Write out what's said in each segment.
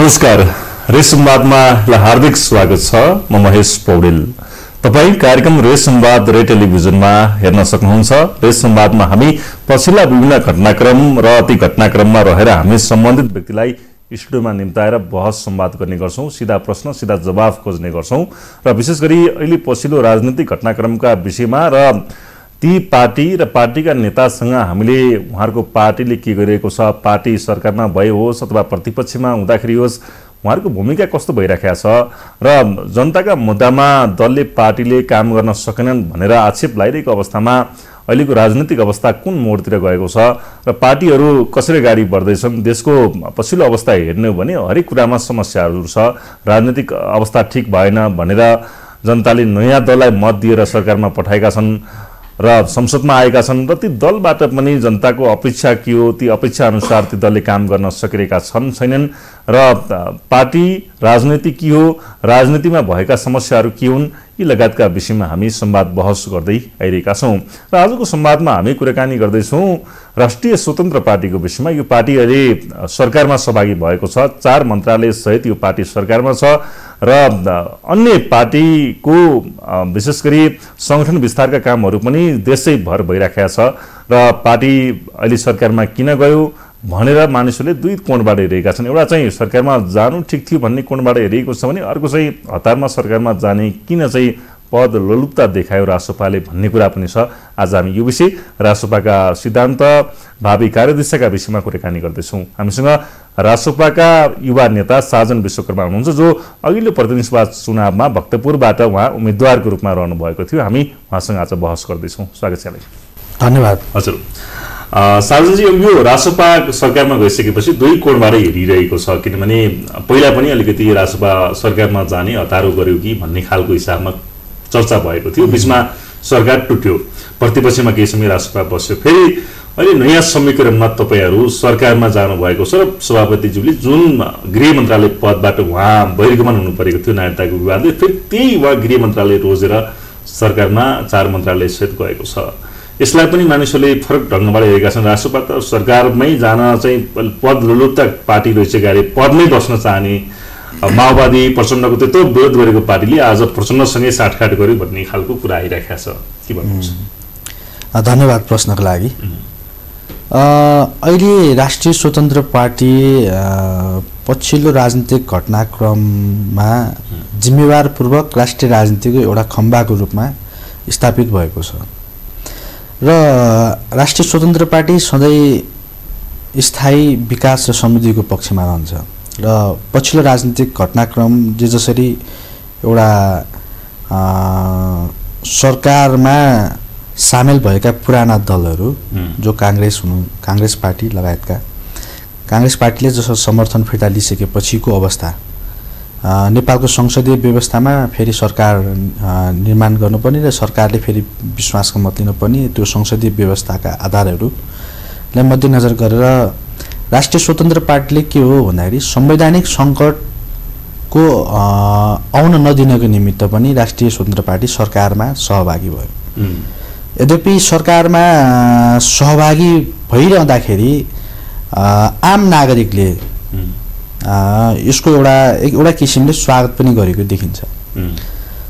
नमस्कार रेस संवादमा हार्दिक स्वागत छ। म महेश पौडेल। तपाई कार्यक्रम रेस संवाद रे टेलिभिजनमा हेर्न सक्नुहुन्छ। रेस संवादमा हामी पछिल्ला विभिन्न घटनाक्रम र अति घटनाक्रममा रहेर हामी सम्बन्धित व्यक्तिलाई स्टुडियोमा निम्ताएर बहस संवाद गर्ने गर्छौं, सीधा प्रश्न सीधा जवाफ खोज्ने गर्छौं र विशेष गरी अहिले पछिल्लो राजनीतिक घटनाक्रमका विषयमा र ती पार्टी र पार्टीका नेतासँग हामीले उहाँहरूको पार्टीले के गरिरहेको छ, पार्टी सरकारमा भए होस् अथवा प्रतिपक्षमा हुँदाखेरि होस् उहाँहरूको भूमिका कस्तो भइराखेको छ र जनताका मुद्दामा दलले पार्टीले काम गर्न सकेनन् भनेर आक्षेप लगाइरहेको अवस्थामा अहिलेको राजनीतिक अवस्था कुन मोडतिर गएको छ र पार्टीहरू कसरी अगाडि बढ्दैछन्। देशको पछिल्लो अवस्था हेर्ने हो भने हरेक कुरामा समस्याहरू छ। राजनीतिक अवस्था ठिक भएन भनेर जनताले नयाँ दललाई मत दिएर सरकारमा पठाएका छन् र संसदमा आएका छन् र ती दलबाट पनि जनताको अपेक्षा के हो, ती अपेक्षा अनुसार ती दलले काम गर्न सकिरहेका छन् छैनन् र पार्टी राजनीति के हो, राजनीतिमा भएका समस्याहरू के हुन्, यी लगायतका विषयमा हामी संवाद बहस गर्दै आइरहेका छौँ र आजको संवादमा हामी कुराकानी गर्दैछौँ राष्ट्रिय स्वतन्त्र पार्टीको विषयमा। यो पार्टी अहिले सरकारमा सहभागी भएको छ, 4 मन्त्रालय सहित यो पार्टी सरकारमा छ र अन्य पार्टीको विशेष गरी संगठन विस्तारका कामहरू पनि देशैभर भइराखेको छ र पार्टी अहिले सरकारमा किन गयो भनेर मानिसहरूले दुई कोणबाट हेरेका छन्। एउटा चाहिँ सरकारमा जानु ठिक थियो भन्ने कोणबाट हेरेको छ भने अर्को चाहिँ हतारमा सरकारमा जाने किन चाहिँ पद लोलुपता देखायो रासोपाले भन्ने कुरा पनि छ। आज हामी यो विषय रासोपाका सिद्धान्त भावी कार्यदिशाका विषयमा कुराकानी गर्दैछौँ। हामीसँग रासोपाका युवा नेता साजन विश्वकर्मा हुनुहुन्छ, जो अघिल्लो प्रतिनिधि सभा चुनावमा भक्तपुरबाट उहाँ उम्मेदवारको रूपमा रहनुभएको थियो। हामी उहाँसँग आज बहस गर्दैछौँ। स्वागत छ यहाँलाई। धन्यवाद हजुर। साजनजी, यो रासोपा सरकारमा गइसकेपछि दुई कोणबाट हेरिरहेको छ, किनभने पहिला पनि अलिकति रासोपा सरकारमा जाने हतारो गर्यो कि भन्ने खालको हिसाबमा चर्चा भएको थियो। बिचमा सरकार टुट्यो, प्रतिपक्षमा केही समय रासोपा बस्यो, फेरि अहिले नयाँ समीकरणमा तपाईँहरू सरकारमा जानुभएको छ र सभापतिज्यूले जुन गृह मन्त्रालय पदबाट उहाँ बहिर्गमन हुनु परेको थियो नागरिकताको विवादले, फेरि त्यही उहाँ गृह मन्त्रालय रोजेर सरकारमा 4 मन्त्रालय सहित गएको छ। यसलाई पनि मानिसहरूले फरक ढङ्गबाट हेरेका छन्। रासोपा त सरकारमै जान चाहिँ पद लोलुपता पार्टी रहेछ, गाह्रै पदमै बस्न चाहने माओवादी प्रचण्डको त्यत्रो विरोध गरेको पार्टीले आज प्रचण्डसँगै साटकाट गर्यो भन्ने खालको कुरा आइरहेको छ। के भन्नुहुन्छ? धन्यवाद प्रश्नको लागि। अहिले राष्ट्रिय स्वतन्त्र पार्टी पछिल्लो राजनीतिक घटनाक्रममा जिम्मेवारपूर्वक राष्ट्रिय राजनीतिको एउटा खम्बाको रूपमा स्थापित भएको छ र राष्ट्रिय स्वतन्त्र पार्टी सधैँ स्थायी विकास र समृद्धिको पक्षमा रहन्छ र पछिल्लो राजनीतिक घटनाक्रम जे जसरी एउटा सरकारमा सामेल भएका पुराना दलहरू जो काङ्ग्रेस पार्टी लगायतका काङ्ग्रेस पार्टीले जसो समर्थन फिर्ता लिइसकेपछिको अवस्था, नेपालको संसदीय व्यवस्थामा फेरि सरकार निर्माण गर्नुपर्ने र सरकारले फेरि विश्वासको मत लिनुपर्ने, त्यो संसदीय व्यवस्थाका आधारहरूलाई मध्यनजर गरेर राष्ट्रिय स्वतन्त्र पार्टीले के हो भन्दाखेरि संवैधानिक सङ्कटको आउन नदिनको निमित्त पनि राष्ट्रिय स्वतन्त्र पार्टी सरकारमा सहभागी भयो। यद्यपि सरकारमा सहभागी भइरहँदाखेरि आम नागरिकले यसको एउटा किसिमले स्वागत पनि गरेको देखिन्छ।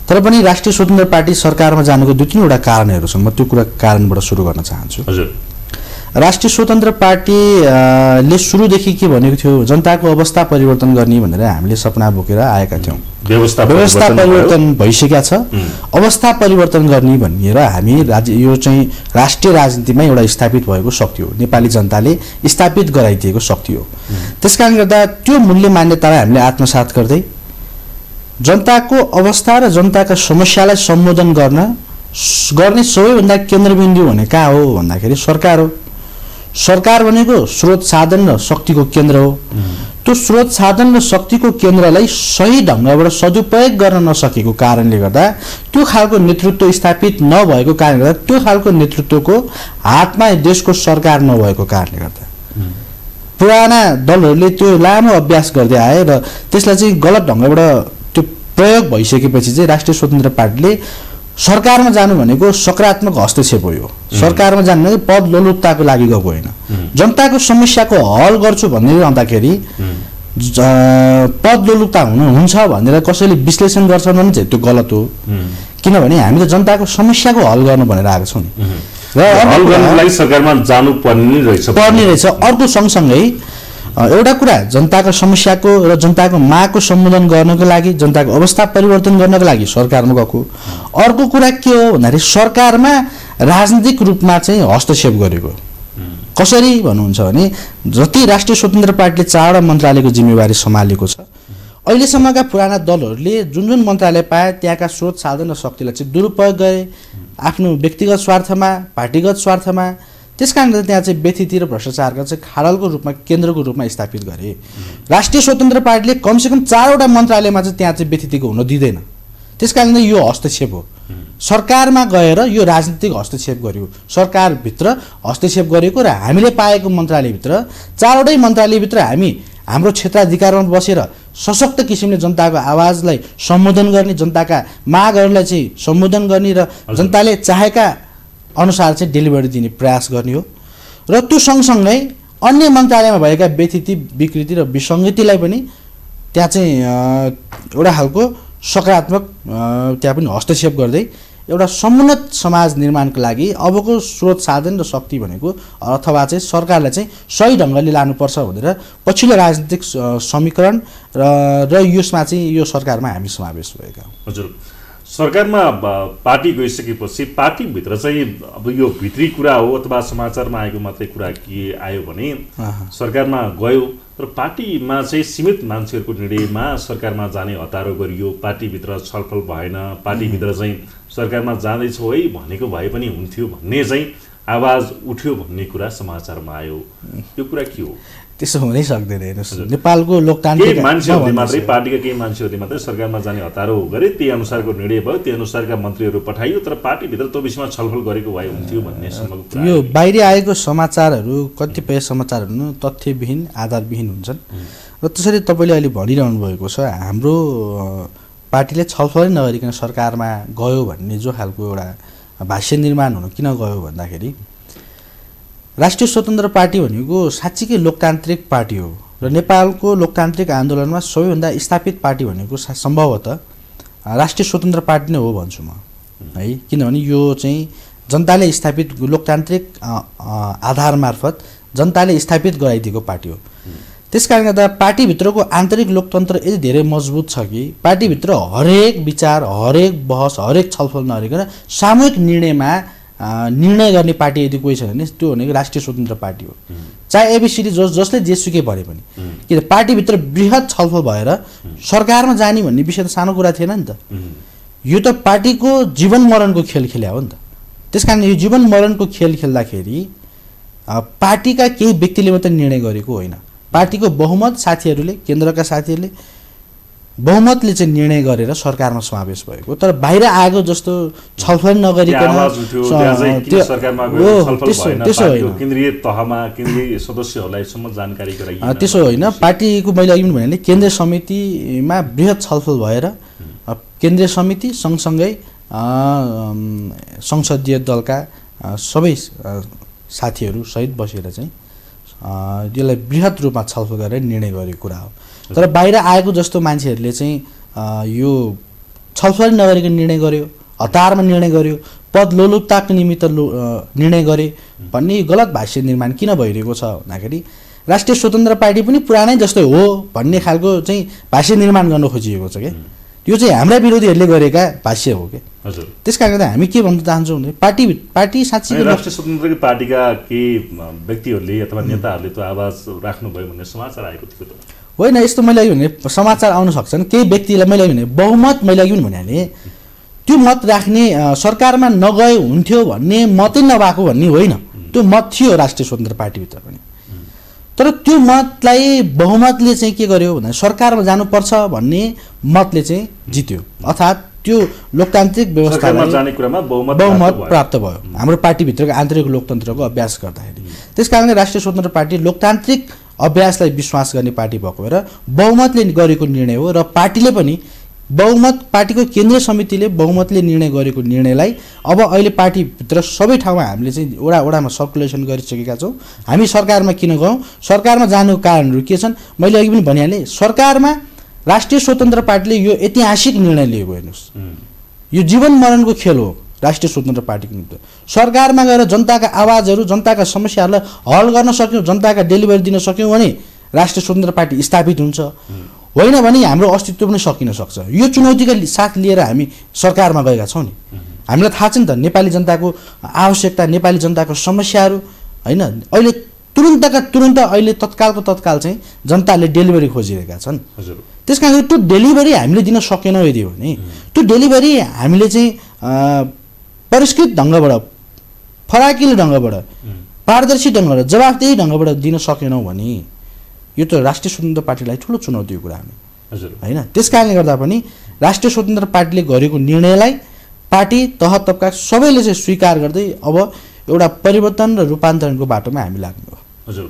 तर पनि राष्ट्रिय स्वतन्त्र पार्टी सरकारमा जानुको 2-3 कारणहरू छन्। म त्यो कारणबाट सुरु गर्न चाहन्छु। राष्ट्रिय स्वतन्त्र पार्टीले सुरुदेखि के भनेको थियो, जनताको अवस्था परिवर्तन गर्ने भनेर हामीले सपना बोकेर आएका थियौँ। व्यवस्था परिवर्तन भइसकेको छ, अवस्था परिवर्तन गर्ने भनेर हामी यो चाहिँ राष्ट्रिय राजनीतिमा एउटा स्थापित भएको शक्ति हो, नेपाली जनताले स्थापित गराइदिएको शक्ति हो। त्यसकारण गर्दा त्यो मूल्य मान्यतालाई हामीले आत्मसात गर्दै जनताको अवस्था र जनताका समस्यालाई सम्बोधन गर्ने सबैभन्दा केन्द्रबिन्दु भने कहाँ हो भन्दाखेरि सरकार हो। सरकार भनेको स्रोत साधन र शक्तिको केन्द्र हो। त्यो स्रोत साधन र शक्तिको केन्द्रलाई सही ढङ्गबाट सदुपयोग गर्न नसकेको कारणले गर्दा, त्यो खालको नेतृत्व स्थापित नभएको कारणले गर्दा, त्यो खालको नेतृत्वको हातमा देशको सरकार नभएको कारणले गर्दा पुराना दलहरूले त्यो लामो अभ्यास गर्दै आए र त्यसलाई चाहिँ गलत ढङ्गबाट त्यो प्रयोग भइसकेपछि चाहिँ राष्ट्रिय स्वतन्त्र पार्टीले सरकारमा जानु भनेको सकारात्मक हस्तक्षेप हो। सरकारमा जानु भनेको पद लोलुपताको लागि गएको होइन, जनताको समस्याको हल गर्छु भन्ने रहँदाखेरि पद लोलुपता हुनुहुन्छ भनेर कसैले विश्लेषण गर्छन् भने चाहिँ त्यो गलत हो। किनभने हामीले जनताको समस्याको हल गर्नु भनेर आएको छौँ नि, र हल गर्नको लागि सरकारमा जानु पर्ने रहेछ। अर्को सँगसँगै एउटा कुरा जनताको समस्याको र जनताको मागको सम्बोधन गर्नको लागि, जनताको अवस्था परिवर्तन गर्नको लागि सरकारमा गएको। अर्को कुरा के हो भन्दाखेरि सरकारमा राजनीतिक रूपमा चाहिँ हस्तक्षेप गरेको कसरी भन्नुहुन्छ भने जति राष्ट्रिय स्वतन्त्र पार्टीले ४ मन्त्रालयको जिम्मेवारी सम्हालेको छ, अहिलेसम्मका पुराना दलहरूले जुन मन्त्रालय पाए त्यहाँका स्रोत साधन र शक्तिलाई चाहिँ दुरुपयोग गरे आफ्नो व्यक्तिगत स्वार्थमा, पार्टीगत स्वार्थमा। त्यसकारणले त्यहाँ चाहिँ व्यतिथि र भ्रष्टाचारको चाहिँ खाडलको रूपमा, केन्द्रको रूपमा स्थापित गरे। राष्ट्रिय स्वतन्त्र पार्टीले कमसेकम ४वटा मन्त्रालयमा चाहिँ त्यहाँ चाहिँ व्यतिथिको हुन दिँदैन। त्यसकारणले यो हस्तक्षेप हो। सरकारमा गएर यो राजनीतिक हस्तक्षेप गरियो, सरकारभित्र हस्तक्षेप गरेको। र हामीले पाएको मन्त्रालयभित्र ४वटै मन्त्रालयभित्र हामी हाम्रो क्षेत्राधिकारमा बसेर सशक्त किसिमले जनताको आवाजलाई सम्बोधन गर्ने, जनताका मागहरूलाई चाहिँ सम्बोधन गर्ने र जनताले चाहेका अनुसार चाहिँ डेलिभरी दिने प्रयास गर्ने हो। र त्यो सँगसँगै अन्य मन्त्रालयमा भएका व्यतिथि, विकृति र विसङ्गतिलाई पनि त्यहाँ चाहिँ एउटा खालको सकारात्मक त्यहाँ पनि हस्तक्षेप गर्दै एउटा समुन्नत समाज निर्माणको लागि अबको स्रोत साधन र शक्ति भनेको अथवा चाहिँ सरकारलाई चाहिँ सही ढङ्गले लानुपर्छ भनेर पछिल्लो राजनीतिक समीकरण र यसमा चाहिँ यो सरकारमा हामी समावेश भएका। हजुर, सरकारमा पार्टी गइसकेपछि पार्टीभित्र चाहिँ अब यो भित्री कुरा हो अथवा समाचारमा आएको मात्रै कुरा के आयो भने सरकारमा गयो तर पार्टीमा चाहिँ सीमित मान्छेहरूको निर्णयमा सरकारमा जाने हतारो गरियो, पार्टीभित्र छलफल भएन, पार्टीभित्र चाहिँ सरकारमा जाँदैछ है भनेको भए पनि हुन्थ्यो भन्ने चाहिँ आवाज उठ्यो भन्ने कुरा समाचारमा आयो। यो कुरा के हो? त्यसो हुनै सक्दैन। हेर्नुहोस्, नेपालको लोकतान्त्रिक मान्छेहरूले मात्रै, पार्टीका केही मान्छेहरूले मात्रै सरकारमा जाने हतारो गरे, त्यही अनुसारको निर्णय भयो, त्यही अनुसारका मन्त्रीहरू पठाइयो, तर पार्टीभित्र त्यो विषयमा छलफल गरेको भए हुन्थ्यो भन्ने सम्म कुरा। यो बाहिर आएको समाचारहरू कतिपय समाचारहरू तथ्यविहीन, आधारविहीन हुन्छन्। र त्यसरी तपाईँले अहिले भनिरहनु भएको छ हाम्रो पार्टीले छलफलै नगरिकन सरकारमा गयो भन्ने जो खालको एउटा भाष्य निर्माण हुनु किन गयो भन्दाखेरि राष्ट्रिय स्वतन्त्र पार्टी भनेको साँच्चीकै लोकतान्त्रिक पार्टी हो र नेपालको लोकतान्त्रिक आन्दोलनमा सबैभन्दा स्थापित पार्टी भनेको सम्भवतः राष्ट्रिय स्वतन्त्र पार्टी नै हो भन्छु म है। किनभने यो चाहिँ जनताले स्थापित लोकतान्त्रिक आधार मार्फत जनताले स्थापित गराइदिएको पार्टी हो। त्यसकारण गर्दा पार्टीभित्रको आन्तरिक लोकतन्त्र यति धेरै मजबुत छ कि पार्टीभित्र हरेक विचार, हरेक बहस, हरेक छलफल नगरिकन सामूहिक निर्णयमा निर्णय गर्ने पार्टी यदि कोही छ भने त्यो भनेको राष्ट्रिय स्वतन्त्र पार्टी हो। चाहे एबिसिडी जसले जेसुकै भने पनि, किन पार्टीभित्र बृहत छलफल भएर सरकारमा जाने भन्ने विषय त सानो कुरा थिएन नि त। यो त पार्टीको जीवन मरणको खेल खेल्या हो नि त। त्यसकारण यो जीवन मरणको खेल खेल्दाखेरि पार्टीका केही व्यक्तिले मात्रै निर्णय गरेको होइन, पार्टीको बहुमत साथीहरूले, केन्द्रका साथीहरूले बहुमतले चाहिँ निर्णय गरेर सरकारमा समावेश भएको। तर बाहिर आएको जस्तो छलफल नगरिकन त्यसो होइन। पार्टीको मैले अघि पनि भने केन्द्रीय समितिमा बृहत छलफल भएर केन्द्रीय समिति सँगसँगै संसदीय दलका सबै साथीहरू सहित बसेर चाहिँ यसलाई बृहत रूपमा छलफल गरेर निर्णय गरेको कुरा हो। तर बाहिर आएको जस्तो मान्छेहरूले चाहिँ यो छलफल नगरिकन निर्णय गर्यो, हतारमा निर्णय गर्यो, पद लोलुपताको निमित्त निर्णय गरे भन्ने गलत भाष्य निर्माण किन भइरहेको छ भन्दाखेरि राष्ट्रिय स्वतन्त्र पार्टी पनि पुरानै जस्तै हो भन्ने खालको चाहिँ भाष्य निर्माण गर्न खोजिएको छ क्या। यो चाहिँ हाम्रा विरोधीहरूले गरेका भाष्य हो क्या। हजुर, त्यसकारण गर्दा हामी के भन्न चाहन्छौँ भने पार्टी साँच्चै राष्ट्रिय स्वतन्त्र पार्टीका केही व्यक्तिहरूले अथवा नेताहरूले त्यो आवाज राख्नुभयो भन्ने समाचार आएको थियो त होइन। यस्तो मैले अघि भने समाचार आउन सक्छन्, केही व्यक्तिलाई मैले अघि भने बहुमत मैले अघि भने त्यो मत राख्ने सरकारमा नगए हुन्थ्यो भन्ने मतै नभएको भन्ने होइन, त्यो मत थियो राष्ट्रिय स्वतन्त्र पार्टीभित्र पनि। तर त्यो मतलाई बहुमतले चाहिँ के गर्यो भन्दा सरकारमा जानुपर्छ भन्ने मतले चाहिँ जित्यो, अर्थात् त्यो लोकतान्त्रिक व्यवस्थामा जाने कुरामा बहुमत प्राप्त भयो हाम्रो पार्टीभित्रको आन्तरिक लोकतन्त्रको अभ्यास गर्दाखेरि। त्यसकारणले राष्ट्रिय स्वतन्त्र पार्टी लोकतान्त्रिक अभ्यासलाई विश्वास गर्ने पार्टी भएको भएर बहुमतले गरेको निर्णय हो। र पार्टीले पनि बहुमत पार्टी को केन्द्रीय समिति ने बहुमत ने निर्णय गरेको निर्णय अब अहिले पार्टी भित्र सबै ठाउँमा हामीले चाहिँ वडा वडामा सर्कुलेसन गरिसकेका छौं। हामी सरकारमा किन गयौं, सरकारमा जानुको कारणहरु के छन्? मैले अघि पनि भनिहाले सरकारमा राष्ट्रिय स्वतन्त्र पार्टीले यो ऐतिहासिक निर्णय लिएको हेर्नुस्, यो जीवन मरणको खेल हो राष्ट्रिय स्वतन्त्र पार्टीको निम्ति। सरकारमा गएर जनताका आवाजहरु जनताका समस्याहरुलाई हल गर्न सक्यौं, जनताका डेलिभरी दिन सक्यौं भने राष्ट्रिय स्वतन्त्र पार्टी स्थापित हुन्छ, होइन भने हाम्रो अस्तित्व पनि सकिन सक्छ। यो चुनौतीका साथ लिएर हामी सरकारमा गएका छौं नि, हामीलाई थाहा छ नि त नेपाली जनताको आवश्यकता, नेपाली जनताको समस्याहरू हैन। अहिले तुरुन्तका तुरुन्त अहिले तत्कालको तत्काल चाहिँ जनताले डेलिभरी खोजिरहेका छन्। हजुर, त्यसकारण त्यो डेलिभरी हामीले दिन सकेनौं। यदि हो नि त्यो डेलिभरी हामीले चाहिँ परिष्कृत ढंगबाट, फराकिलो ढंगबाट, पारदर्शी ढंगबाट, जवाफदेही ढंगबाट दिन सकेनौं भने यो त राष्ट्रिय स्वतन्त्र पार्टीलाई ठूलो चुनौतीको कुरा हामी हैन। त्यसकारणले गर्दा पनि राष्ट्रिय स्वतन्त्र पार्टीले गरेको निर्णयलाई पार्टी तह तबका सबैले चाहिँ स्वीकार गर्दै अब एउटा परिवर्तन र रूपान्तरणको बाटोमा हामी लाग्नु हो। हजुर,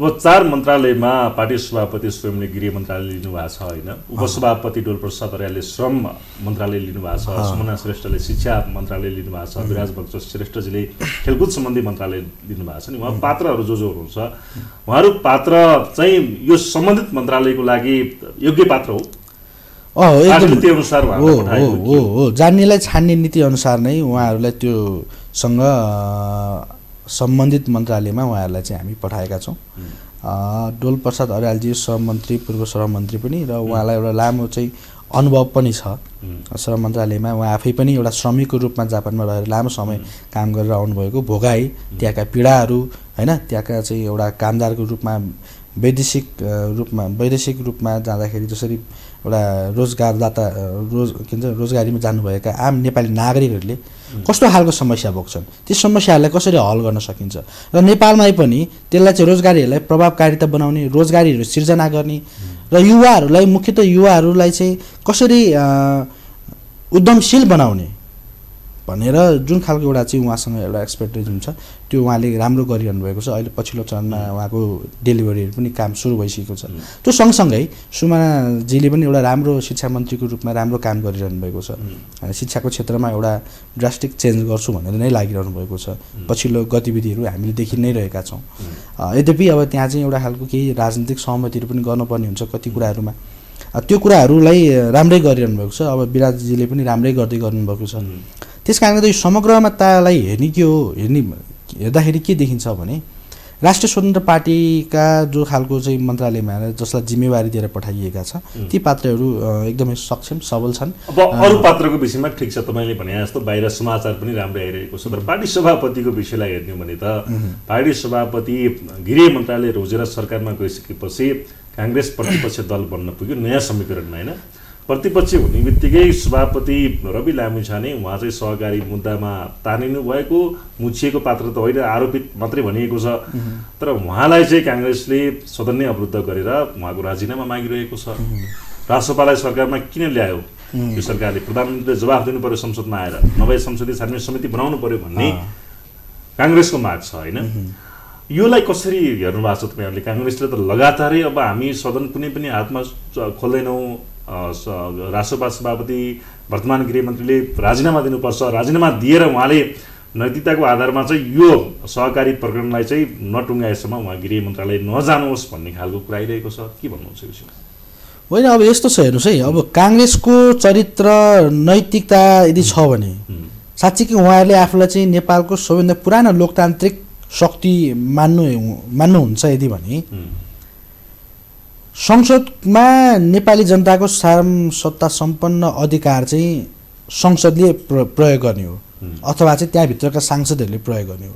अब चार मन्त्रालयमा पार्टी सभापति स्वयंले गृह मन्त्रालय लिनु भएको छ हैन, उपसभापति डोल प्रसाद अर्यालले श्रम मन्त्रालय लिनु भएको छ, सुमना श्रेष्ठले शिक्षा मन्त्रालय लिनु भएको छ, बिराज भक्त श्रेष्ठजीले खेलकुद सम्बन्धी मन्त्रालय लिनु भएको छ नि। उहाँ पात्रहरु जो जो हुनुहुन्छ उहाँहरु पात्र चाहिँ यो सम्बन्धित मन्त्रालयको लागि योग्य पात्र हो। जान्नेलाई छान्ने नीति अनुसार नै उहाँहरुलाई त्यो सँग संबंधित मंत्रालय में वहाँ हमी पठाया छौं। डोल प्रसाद अर्यालजी सहमंत्री, पूर्व सहमंत्री पनि र उहाँलाई एउटा लामो चाहिँ अनुभव पनि छ। श्रम मंत्रालय में वहाँ आफै पनि एउटा श्रमिक को रूप में जापान में रहेर लामो समय काम गरेर आउनु भएको, भोगाई त्यहाँका पीडाहरू हैन, त्यहाँका चाहिँ एउटा कामदार को रूप में वैदेशिक रूप में जाँदाखेरि जसरी एउटा रोजगारदाता रोजगारीमा जानुभएका आम नेपाली नागरिकहरूले कस्तो खालको समस्या भोग्छन्, ती समस्याहरूलाई कसरी हल गर्न सकिन्छ र नेपालमै पनि त्यसलाई चाहिँ रोजगारीहरूलाई प्रभावकारिता बनाउने, रोजगारीहरू सिर्जना गर्ने र युवाहरूलाई मुख्यतः युवाहरूलाई चाहिँ कसरी उद्यमशील बनाउने भनेर जुन खालको एउटा चाहिँ उहाँसँग एउटा एक्सपर्टाइज हुन्छ त्यो उहाँले राम्रो गरिरहनु भएको छ। अहिले पछिल्लो चरणमा उहाँको डेलिभरीहरू पनि काम सुरु भइसकेको छ। त्यो सँगसँगै सुमानाजीले पनि एउटा राम्रो शिक्षा मन्त्रीको रूपमा राम्रो काम गरिरहनु भएको छ। शिक्षाको क्षेत्रमा एउटा ड्रास्टिक चेन्ज गर्छु भनेर नै लागिरहनु भएको छ। पछिल्लो गतिविधिहरू हामीले देखि नै रहेका छौँ। यद्यपि अब त्यहाँ चाहिँ एउटा खालको केही राजनीतिक सहमतिहरू पनि गर्नुपर्ने हुन्छ कति कुराहरूमा, त्यो कुराहरूलाई राम्रै गरिरहनु भएको छ। अब बिराजजीले पनि राम्रै गर्दै गर्नुभएको छ। त्यसकारण यो समग्रतालाई हेर्ने के हो, हेर्दाखेरि के देखिन्छ भने राष्ट्रिय स्वतन्त्र पार्टीका जो खालको चाहिँ मन्त्रालयमा जसलाई जिम्मेवारी दिएर पठाइएका छ ती पात्रहरू एकदमै सक्षम सबल छन्। अब अरू पात्रको विषयमा ठिक छ, तपाईले भने जस्तो बाहिर समाचार पनि राम्रो आइरहेको छ, तर पार्टी सभापतिको विषयलाई हेर्ने भने त पार्टी सभापति गृह मन्त्रालय रोजेर सरकारमा गइसकेपछि कांग्रेस प्रतिपक्ष दल बन्न पुग्यो नयाँ समीकरणमा हैन। प्रतिपक्ष हुने बित्तिकै सभापति रवि लामिछाने उहाँ चाहिँ सहकारी मुद्दामा तानिनु भएको, मुछिएको पात्र त होइन, आरोपित मात्रै भनिएको छ। तर उहाँलाई चाहिँ काङ्ग्रेसले सदन नै अवरुद्ध गरेर उहाँको राजीनामा मागिरहेको छ। राष्ट्रपालाई सरकारमा किन ल्यायो? यो सरकारले प्रधानमन्त्रीले जवाफ दिनु पर्यो संसदमा आएर, नभए संसदीय छानबिन समिति बनाउनु पर्यो भन्ने काङ्ग्रेसको माग छ हैन। योलाई कसरी हेर्नु भएको छ तपाईहरुले? काङ्ग्रेसले त लगातारै अब हामी सदन कुनै पनि हातमा खोल्दैनौँ, राष्ट्रपा सभापति वर्तमान गृहमन्त्रीले राजीनामा दिनुपर्छ, राजीनामा दिएर उहाँले नैतिकताको आधारमा चाहिँ यो सहकारी प्रकरणलाई चाहिँ नटुङ्गाएसम्म उहाँ गृह मन्त्रालय नजानुहोस् भन्ने खालको कुरा आइरहेको छ। के भन्नुहुन्छ यो विषयमा? होइन, अब यस्तो छ हेर्नुहोस् है, अब काङ्ग्रेसको चरित्र नैतिकता यदि छ भने साँच्चीकै उहाँहरूले आफूलाई चाहिँ नेपालको सबैभन्दा पुरानो लोकतान्त्रिक शक्ति मान्नुहुन्छ यदि भने संसदमा नेपाली जनताको सार्म सत्ता सम्पन्न अधिकार चाहिँ संसदले प्रयोग गर्ने हो अथवा चाहिँ त्यहाँभित्रका सांसदहरूले प्रयोग गर्ने हो।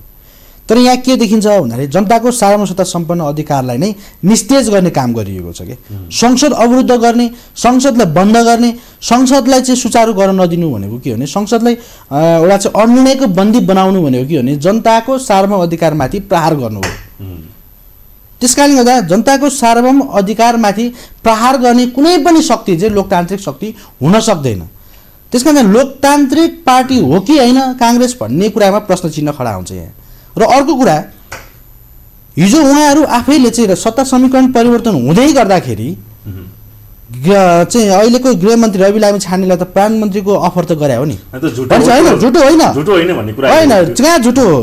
तर यहाँ के देखिन्छ भन्दाखेरि जनताको सार्म सत्ता सम्पन्न अधिकारलाई नै निस्तेज गर्ने काम गरिएको छ के संसद अवरुद्ध गर्ने, संसदलाई बन्द गर्ने, संसदलाई चाहिँ सुचारू गर्न नदिनु भनेको के हो भने संसदलाई एउटा चाहिँ अनिर्णयको बन्दी बनाउनु भनेको के हो भने जनताको सार्म अधिकारमाथि प्रहार गर्नु हो। त्यसकारणले गर्दा जनताको सार्वभौम अधिकारमाथि प्रहार गर्ने कुनै पनि शक्ति चाहिँ लोकतान्त्रिक शक्ति हुन सक्दैन। त्यसकारण लोकतान्त्रिक पार्टी हो कि हैन कांग्रेस भन्ने कुरामा प्रश्न चिन्ह खडा हुन्छ यहाँ। र अर्को कुरा, हिजो उहाँहरू आफैले चाहिँ सत्ता समीकरण परिवर्तन हुँदै गर्दाखेरि अहिलेको गृहमन्त्री रवि लामिछानेलाई त प्रधानमन्त्रीको अफर त गरे हो नि, झुटो होइन, कहाँ झुटो हो,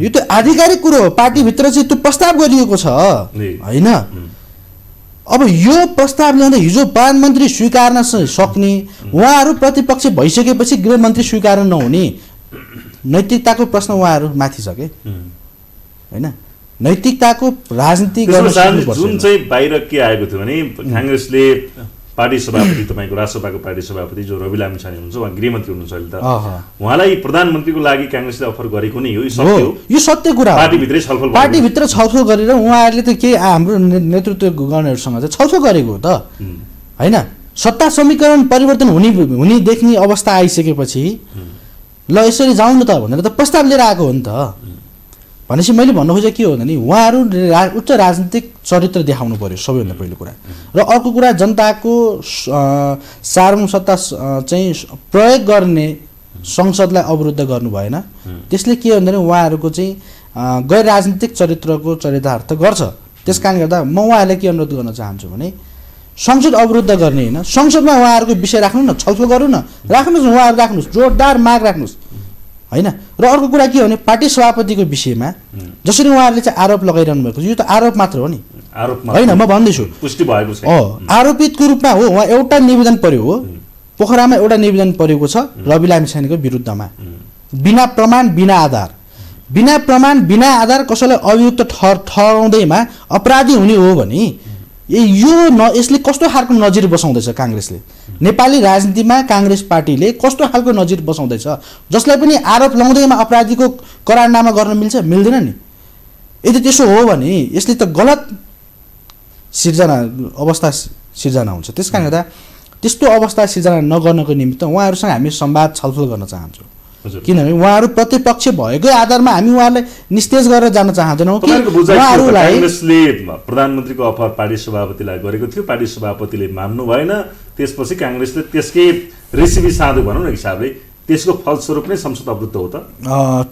यो त आधिकारिक कुरो हो। पार्टीभित्र चाहिँ त्यो प्रस्ताव गरिएको छ होइन। अब यो प्रस्ताव ल्याउँदा हिजो प्रधानमन्त्री स्वीकार्न सक्ने, उहाँहरू प्रतिपक्ष भइसकेपछि गृहमन्त्री स्वीकार्न नहुने नैतिकताको प्रश्न उहाँहरू माथि छ के हैन। नैतिकताको राजनीति जुन चाहिँ बाहिर के आएको थियो भने कांग्रेसले पार्टी सभापति तपाईको राज्यसभाको पार्टी सभापति जो रवि लामिछाने हुनुहुन्छ उहाँ गृहमन्त्री हुनुहुन्छ अहिले त, उहाँलाई प्रधानमन्त्रीको लागि कांग्रेसले अफर गरेको नै हो। यो सत्य हो, यो सत्य कुरा हो। पार्टीभित्र छलफल गरेर उहाँहरूले त केही हाम्रो नेतृत्व गर्नेहरूसँग चाहिँ छलफल गरेको हो त हैन। सत्ता समीकरण परिवर्तन हुने देख्ने अवस्था आइसकेपछि ल यसरी जाउँ न त भनेर त प्रस्ताव लिएर आएको हो नि त। भनेपछि मैले भन्नु खोजेको के हो भने उहाँहरू उच्च राजनीतिक चरित्र देखाउनु पर्यो सबैभन्दा पहिलो कुरा, र अर्को कुरा जनताको सार्वभौम सत्ता चाहिँ प्रयोग गर्ने संसदलाई अवरुद्ध गर्नु भएन। त्यसले के हो भने उहाँहरूको चाहिँ गैर राजनीतिक चरित्रको चरितार्थ गर्छ। त्यस कारण गर्दा म उहाँहरूलाई के अनुरोध गर्न चाहन्छु भने संसद अवरुद्ध गर्ने होइन, संसदमा उहाँहरूको विषय राख्नु न, छलफल गरौँ न, राख्नुहोस् उहाँहरू, राख्नुहोस् जोरदार माग राख्नुहोस् हैन। र अर्को कुरा के हो भने पार्टी सभापतिको विषयमा जसरी उहाँहरूले चाहिँ आरोप लगाइरहनु भएको छ, यो त आरोप मात्र हो नि, आरोप मात्र हैन। म भन्दैछु पुष्टि भएको छ, आरोपितको रूपमा हो। उहाँ एउटा निवेदन पर्यो हो, पोखरामा एउटा निवेदन परेको छ रवि लामिछानेको विरुद्धमा, बिना प्रमाण बिना आधार, बिना प्रमाण बिना आधार कसैलाई अभियुक्त ठहराउँदैमा अपराधी हुने हो भने यो न यसले कस्तो खालको नजिर बसाउँदैछ कांग्रेसले, नेपाली राजनीतिमा कांग्रेस पार्टीले कस्तो खालको नजिर बसाउँदैछ। जसलाई पनि आरोप लगाउँदैमा अपराधीको करारनामा गर्न मिल्छ, मिल्दैन नि। यदि त्यसो हो भने यसले त गलत सिर्जना अवस्था सिर्जना हुन्छ। त्यसकारण गर्दा त्यस्तो अवस्था सिर्जना नगर्नको निमित्त उहाँहरूसँग हामी संवाद छलफल गर्न चाहन्छौँ, किनभने उहाँहरू प्रतिपक्ष भएकै आधारमा हामी उहाँलाई निस्तेज गरेर जान चाहदैनौँ। कांग्रेसले प्रधानमन्त्रीको अफर पार्टी सभापतिलाई गरेको थियो, पार्टी सभापतिले मान्नु भएन, त्यसपछि कांग्रेसले त्यसकै रेसिपी साधु भनौँ न हिसाबले त्यसको फलस्वरूप नै संसद अवरुद्ध हो त।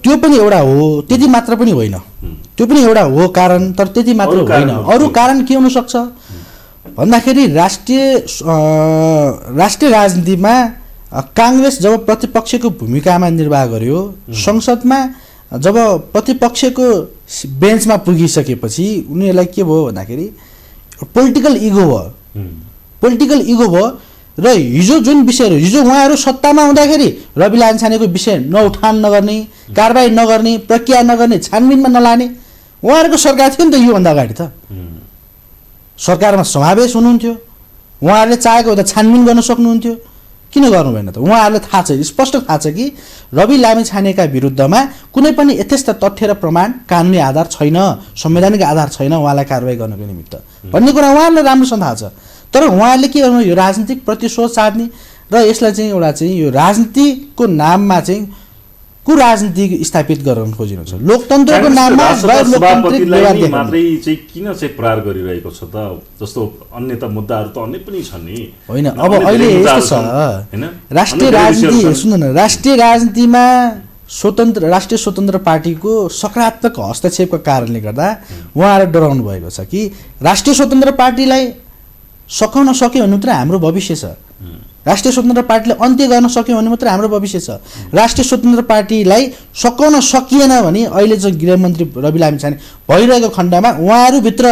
त्यो पनि एउटा हो, त्यति मात्र पनि होइन, त्यो पनि एउटा हो कारण, तर त्यति मात्र होइन। अरू कारण के हुनसक्छ भन्दाखेरि राष्ट्रिय राजनीतिमा कांग्रेस जब प्रतिपक्षको भूमिकामा निर्वाह गर्यो, संसदमा जब प्रतिपक्षको बेन्चमा पुगिसकेपछि उनीहरूलाई के भयो भन्दाखेरि पोलिटिकल इगो भयो, पोलिटिकल इगो भयो। र हिजो जुन विषयहरू हिजो उहाँहरू सत्तामा हुँदाखेरि रवि लामिछानेको विषय नउठान नगर्ने, कारबाही नगर्ने, प्रक्रिया नगर्ने, छानबिनमा नलाने उहाँहरूको सरकार थियो नि त। योभन्दा अगाडि त सरकारमा समावेश हुनुहुन्थ्यो, उहाँहरूले चाहेको हुँदा छानबिन गर्न सक्नुहुन्थ्यो, किन गर्नु भएन त। उहाँहरूलाई थाहा छ, स्पष्ट थाहा छ कि रवि लामिछानेका विरुद्धमा कुनै पनि यथेष्ट तथ्य र प्रमाण कानुनी आधार छैन, संवैधानिक आधार छैन उहाँलाई कारवाही गर्नको निमित्त भन्ने कुरा उहाँहरूलाई राम्रोसँग थाहा छ। तर उहाँहरूले के गर्नु, यो राजनीतिक प्रतिशोध साध्ने र यसलाई चाहिँ एउटा चाहिँ यो राजनीतिको नाममा चाहिँ कुराजनीति स्थापित गर्न खोजिनु छ, लोकतन्त्रको नाममा गैर लोकतान्त्रिक व्यवहार मात्रै चाहिँ किन चाहिँ प्रहार गरिरहेको छ त। जस्तो अन्य त मुद्दाहरू त अन्य पनि छन् नि हैन। अब अहिले यस्तो छ हैन, राष्ट्रिय राजनीति सुन्नु न, राष्ट्रिय राजनीतिमा राष्ट्रिय स्वतन्त्र पार्टीको सकारात्मक हस्तक्षेपका कारणले गर्दा उहाँहरू डराउनु भएको छ कि राष्ट्रिय स्वतन्त्र पार्टीलाई सकाउन सक्यो भने मात्र हाम्रो भविष्य छ, राष्ट्रिय स्वतन्त्र पार्टीले अन्त्य गर्न सक्यो भने मात्र हाम्रो भविष्य छ। राष्ट्रिय स्वतन्त्र पार्टीलाई सकाउन सकिएन भने अहिले जो गृहमन्त्री रवि लामिछाने भइरहेको खण्डमा उहाँहरूभित्र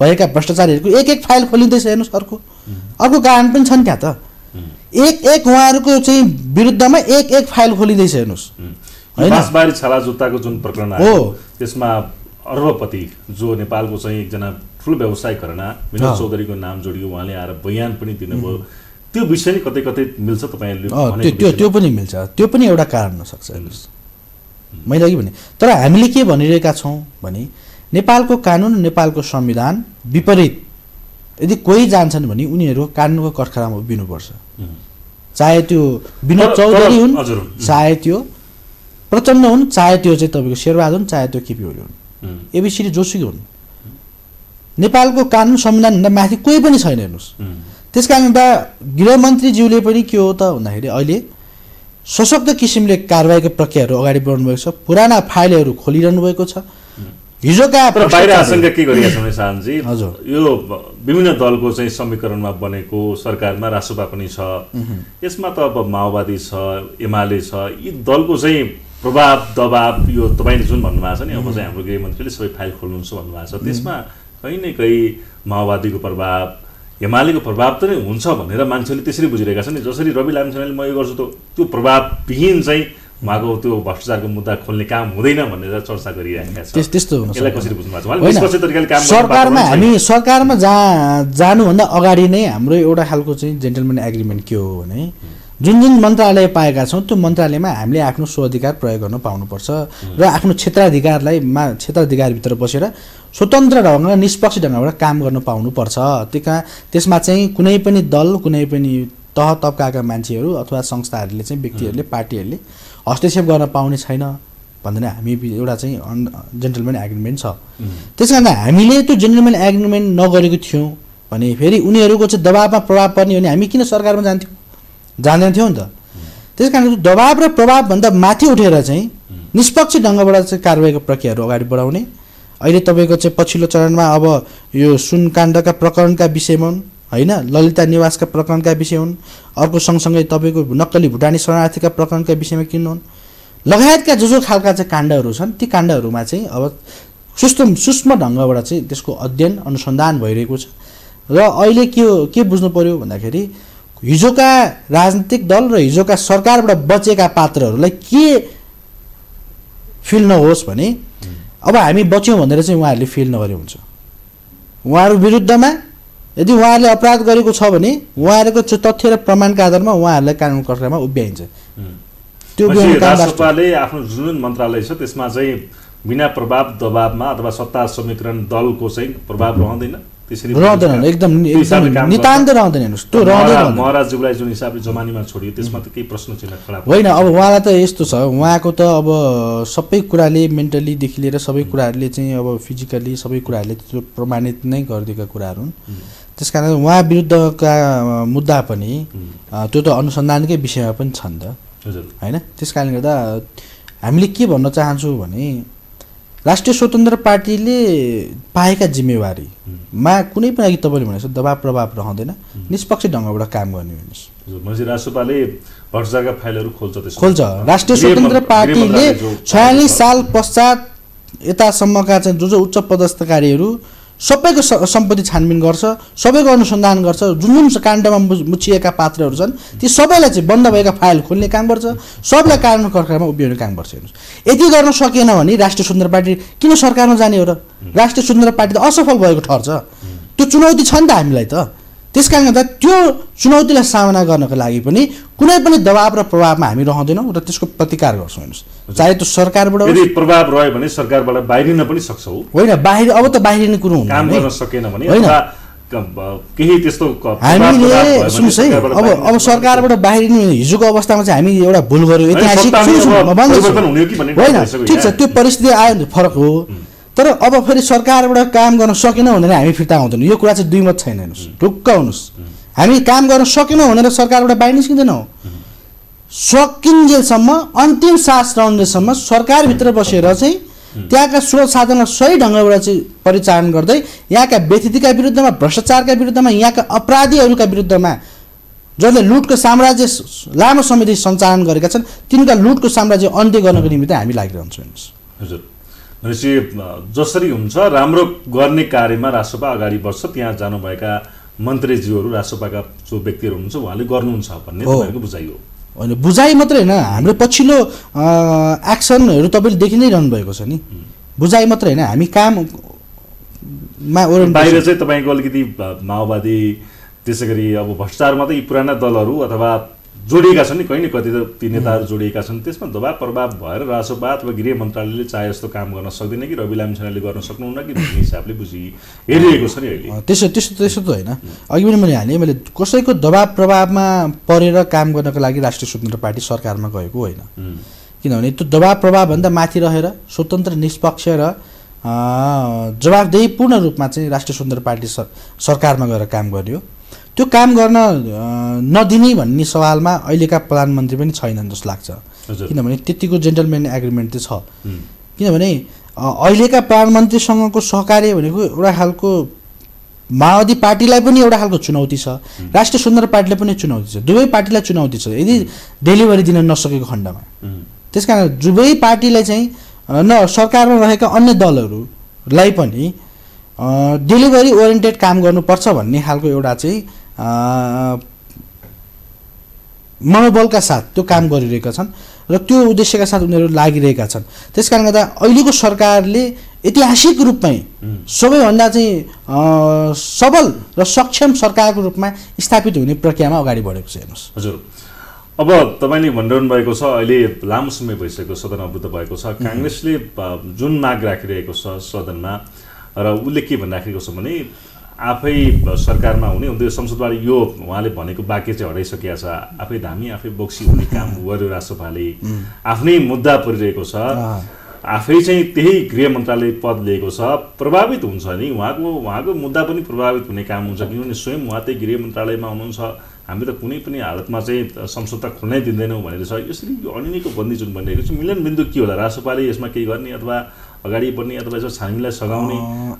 भएका भ्रष्टाचारीहरूको एक एक फाइल खोलिँदैछ। हेर्नुहोस् अर्को कारण पनि छन् त्यहाँ त, एक एक उहाँहरूको चाहिँ विरुद्धमा एक एक फाइल खोलिँदैछ। हेर्नुहोस् बाँसबारी छाला जुत्ताको जुन प्रकरण हो त्यसमा अर्बपति जो नेपालको चाहिँ एकजना ठुलो व्यवसायी घराना विनोद चौधरीको नाम जोडियो, उहाँले आएर बयान पनि दिनुभयो। त्यो विषय नै कतै कतै मिल्छ तपाईँहरूले, त्यो पनि मिल्छ, त्यो पनि एउटा कारण हुनसक्छ। हेर्नुहोस् मैले अघि भने, तर हामीले के भनिरहेका छौँ भने नेपालको कानुन नेपालको संविधान विपरीत यदि कोही जान्छन् भने उनीहरू कानुनको कर्खरामा उभिनुपर्छ, चाहे त्यो विनोद चौधरी हुन्, चाहे त्यो प्रचण्ड हुन्, चाहे त्यो चाहिँ तपाईँको शेरबहादुर हुन्, चाहे त्यो केपी ओली हुन्, एबिसिडी जोशी हुन्। नेपालको कानुन संविधानभन्दा माथि कोही पनि छैन। हेर्नुहोस् त्यस कारण गृहमन्त्रीज्यूले पनि के हो त भन्दाखेरि अहिले सशक्त किसिमले कारबाहीको प्रक्रियाहरू अगाडि बढाउनु भएको छ, पुराना फाइलहरू खोलिरहनु भएको छ, हिजो क्या बाहिर आशंका के गरिरहेछन् सानजी? हजुर, यो विभिन्न दलको चाहिँ समीकरणमा बनेको सरकारमा रासोपा पनि छ, यसमा त अब माओवादी छ, एमाले छ, यी दलको चाहिँ प्रभाव दबाव यो तपाईले जुन भन्नुभएको छ नि, अब चाहिँ हाम्रो गृहमन्त्रीले सबै फाइल खोल्नुहुन्छ भन्नुभएको छ, त्यसमा कहीँ न कहीँ माओवादीको प्रभाव एमालेको प्रभाव त नै हुन्छ भनेर मान्छेले त्यसरी बुझिरहेका छन् नि। जसरी रवि लामिछानेले म यो गर्छु त्यो प्रभावविहीन चाहिँ उहाँको त्यो भ्रष्टाचारको मुद्दा खोल्ने काम हुँदैन भनेर चर्चा गरिरहेका छ। त्यस्तो हुन सक्छ सरकारमा, हामी सरकारमा जानुभन्दा अगाडि नै हाम्रो एउटा खालको चाहिँ जेन्टलमेन एग्रिमेन्ट के हो भने जुन जुन मन्त्रालय पाएका छौँ त्यो मन्त्रालयमा हामीले आफ्नो स्वाधिकार प्रयोग गर्न पाउनुपर्छ र आफ्नो क्षेत्राधिकारभित्र बसेर स्वतन्त्र ढङ्गमा निष्पक्ष ढङ्गबाट काम गर्न पाउनुपर्छ। त्यसमा चाहिँ कुनै पनि दल, कुनै पनि तह तबकाका मान्छेहरू अथवा संस्थाहरूले चाहिँ, व्यक्तिहरूले, पार्टीहरूले हस्तक्षेप गर्न पाउने छैन भन्दैन, हामी एउटा चाहिँ जेन्टलमेन एग्रिमेन्ट छ। त्यस कारण हामीले त्यो जेन्टलमेन एग्रिमेन्ट नगरेको थियौँ भने फेरि उनीहरूको चाहिँ दबावमा प्रभाव पर्ने हो भने हामी किन सरकारमा जान्थ्यौँ? जाँदैनथ्यौँ नि त। त्यस कारण दबाव र प्रभावभन्दा माथि उठेर चाहिँ निष्पक्ष ढङ्गबाट चाहिँ कारवाहीको प्रक्रियाहरू अगाडि बढाउने। अहिले तपाईँको चाहिँ पछिल्लो चरणमा अब यो सुनकाण्डका प्रकरणका विषयमा हैन, ललिता निवासका प्रकरणका विषय हुन्, अर्को सँगसँगै तपाईँको नक्कली भुटानी शरणार्थीका प्रकरणका विषयमा किन हुन्, लगायतका जो जो खालका चाहिँ काण्डहरू छन् ती काण्डहरूमा चाहिँ अब सूक्ष्म ढङ्गबाट चाहिँ त्यसको अध्ययन अनुसन्धान भइरहेको छ। र अहिले के बुझ्नु पर्यो भन्दाखेरि हिजोका राजनीतिक दल र हिजोका सरकारबाट बचेका पात्रहरूलाई के फिल नहोस् भने अब हामी बच्यौँ भनेर चाहिँ उहाँहरूले फिल नगरे हुन्छ। उहाँहरू विरुद्धमा यदि उहाँहरूले अपराध गरेको छ भने उहाँहरूको तथ्य र प्रमाणका आधारमा उहाँहरूलाई कानुन प्रक्रियामा उभ्याइन्छ। त्यो राष्ट्रपाले आफ्नो जुन मन्त्रालय छ त्यसमा चाहिँ बिना प्रभाव दबावमा अथवा सत्ता समीकरण दलको चाहिँ प्रभाव रहँदैन, त्यसरी रहँदैन, एकदम नितान्त रहँदैन। हेर्नुहोस् त्यो रहँदैन। महाराजज्यूलाई जुन हिसाबले जमानीमा छोडियो त्यसमा त केही प्रश्न चिन्ह खडा होइन। अब उहाँलाई त यस्तो छ, उहाँको त अब सबै कुराले मेन्टलीदेखि लिएर सबै कुराहरूले चाहिँ अब फिजिकली सबै कुराहरूले त्यो प्रमाणित नै गरिदिएका कुराहरू हुन्। त्यसकारण उहाँ विरुद्धका मुद्दा पनि त्यो त अनुसन्धानकै विषयमा पनि छन् त, होइन? त्यस कारणले गर्दा हामीले के भन्न चाहन्छौँ भने राष्ट्रिय स्वतन्त्र पार्टीले पाएका जिम्मेवारीमा कुनै पनि अघि तपाईँले भनेको दबाव प्रभाव रहँदैन, निष्पक्ष ढङ्गबाट काम गर्ने भन्नुहोस्। राष्ट्रपाले भ्रष्टाचारका फाइलहरू खोल्छ। राष्ट्रिय स्वतन्त्र पार्टीले ४६ साल पश्चात यतासम्मका चाहिँ जो जो उच्च पदस्थकारीहरू सबैको सम्पत्ति छानबिन गर्छ, सबैको अनुसन्धान गर्छ, जुन जुन काण्डमा मुछिएका पात्रहरू छन् ती सबैलाई चाहिँ बन्द भएका फाइल खोल्ने काम गर्छ, सबलाई कानुन कर्कामा उभिउने काम गर्छ। हेर्नुहोस्, यति गर्न सकेन भने राष्ट्रिय स्वतन्त्र पार्टी किन सरकारमा जाने हो र? राष्ट्रिय स्वतन्त्र पार्टी त असफल भएको ठहर छ। त्यो चुनौती छ नि त हामीलाई त। त्यस कारण गर्दा त्यो चुनौतीलाई सामना गर्नको लागि पनि कुनै पनि दबाव र प्रभावमा हामी रहँदैनौँ र त्यसको प्रतिकार गर्छौँ। हेर्नुहोस्, चाहे त्यो सरकारबाट यदि प्रभाव रह्यो भने सरकारबाट बाहिरिन पनि सक्छौँ, होइन? बाहिर अब त बाहिरिने कुरो हुँदैन, काम गर्न सकेन भने केही त्यस्तो हामीले सुन्नुहोस् है, अब सरकारबाट बाहिरिने हिजोको अवस्थामा चाहिँ हामी एउटा भुल गऱ्यौँ, ऐतिहासिक होइन, ठिक छ, त्यो परिस्थिति आयो भने फरक हो। तर अब फेरि सरकारबाट काम गर्न सकेनौँ भनेर हामी फिर्ता आउँदैनौँ, यो कुरा चाहिँ दुई मत छैन। हेर्नुहोस्, ढुक्क हुनुहोस्, हामी काम गर्न सकेनौँ भनेर सरकारबाट बाहिर निस्किँदैनौँ। सकिन्जेलसम्म, अन्तिम सास रहन्जेलसम्म सरकारभित्र बसेर चाहिँ त्यहाँका स्रोत साधनलाई सही ढङ्गबाट चाहिँ परिचालन गर्दै यहाँका व्यतिथिका विरुद्धमा, भ्रष्टाचारका विरुद्धमा, यहाँका अपराधीहरूका विरुद्धमा जसले लुटको साम्राज्य लामो समयदेखि सञ्चालन गरेका छन् तिनका लुटको साम्राज्य अन्त्य गर्नको निमित्त हामी लागिरहन्छौँ। हेर्नुहोस्, भनेपछि जसरी हुन्छ राम्रो गर्ने कार्यमा रासोपा अगाडि बढ्छ, त्यहाँ जानुभएका मन्त्रीज्यूहरू, रासोपाका जो व्यक्तिहरू हुनुहुन्छ उहाँले गर्नुहुन्छ भन्ने तपाईँको बुझाइ हो? होइन, बुझाइ मात्रै होइन, हाम्रो पछिल्लो एक्सनहरू तपाईँले देखि नै रहनु भएको छ नि। बुझाइ मात्रै होइन, हामी काममा बाहिर चाहिँ तपाईँको अलिकति माओवादी, त्यसै गरी अब भ्रष्टाचारमा त यी पुराना दलहरू अथवा जोडिएका छन् नि, कहीँ न कति त ती नेताहरू जोडिएका छन्, त्यसमा दबाव प्रभाव भएर रासोपा अथवा गृह मन्त्रालयले चाहे जस्तो काम गर्न सक्दैन कि रवि लामिछानेले गर्न सक्नुहुन्न कि भन्ने हिसाबले बुझि हेरिएको छ नि अहिले। त्यस्तो त होइन, अघि पनि मैले हालेँ, मैले कसैको दबाव प्रभावमा परेर काम गर्नको लागि राष्ट्रिय स्वतन्त्र पार्टी सरकारमा गएको होइन, किनभने त्यो दबाव प्रभावभन्दा माथि रहेर स्वतन्त्र, निष्पक्ष र जवाबदेहीपूर्ण रूपमा चाहिँ राष्ट्रिय स्वतन्त्र पार्टी सरकारमा गएर काम गरियो। त्यो काम गर्न नदिने भन्ने सवालमा अहिलेका प्रधानमन्त्री पनि छैनन् जस्तो लाग्छ, किनभने त्यतिको जेन्टलमेन एग्रिमेन्ट त छ। किनभने अहिलेका प्रधानमन्त्रीसँगको सहकार्य भनेको एउटा हालको माओवादी पार्टीलाई पनि एउटा हालको चुनौती छ, राष्ट्रिय स्वतन्त्र पार्टीलाई पनि चुनौती छ, दुवै पार्टीलाई चुनौती छ यदि डेलिभरी दिन नसकेको खण्डमा। त्यसकारण दुवै पार्टीलाई चाहिँ न सरकारमा रहेका अन्य दलहरूलाई पनि डेलिभरी ओरिएन्टेड काम गर्नुपर्छ भन्ने हालको एउटा चाहिँ मनोबलका साथ त्यो काम गरिरहेका छन् र त्यो उद्देश्यका साथ उनीहरू लागिरहेका छन्। त्यसकारण गर्दा अहिलेको सरकारले ऐतिहासिक रूपमै सबैभन्दा चाहिँ सबल र सक्षम सरकारको रूपमा स्थापित हुने प्रक्रियामा अगाडि बढेको छ। हेर्नुहोस् हजुर, अब तपाईले भनिरहनु भएको छ अहिले लामो समय भइसकेको सदन अवरुद्ध भएको छ, कांग्रेसले जुन माग राखिरहेको छ सदनमा र उल्लेख के भनिराखेको छ भने आफै सरकारमा हुने हुँदै संसदबाट यो उहाँले भनेको वाक्य चाहिँ हटाइसकेका छ, आफै धामी आफै बोक्सी हुने काम गर्यो राष्ट्रपाले, आफ्नै मुद्दा परिरहेको छ, आफै चाहिँ त्यही गृह मन्त्रालय पद लिएको छ, प्रभावित हुन्छ नि उहाँको मुद्दा पनि प्रभावित हुने काम हुन्छ किनभने स्वयं उहाँ त्यही गृह मन्त्रालयमा हुनुहुन्छ। हामी त कुनै पनि हालतमा चाहिँ संसद त खुल्नै दिँदैनौँ भनेर छ। यसरी यो अनिनीको बन्दी जुन भनिरहेको छ मिलन बिन्दु के होला, राष्ट्रपाले यसमा केही गर्ने अथवा अगाडि बढ्ने अथवा यसो छानीलाई सघाउने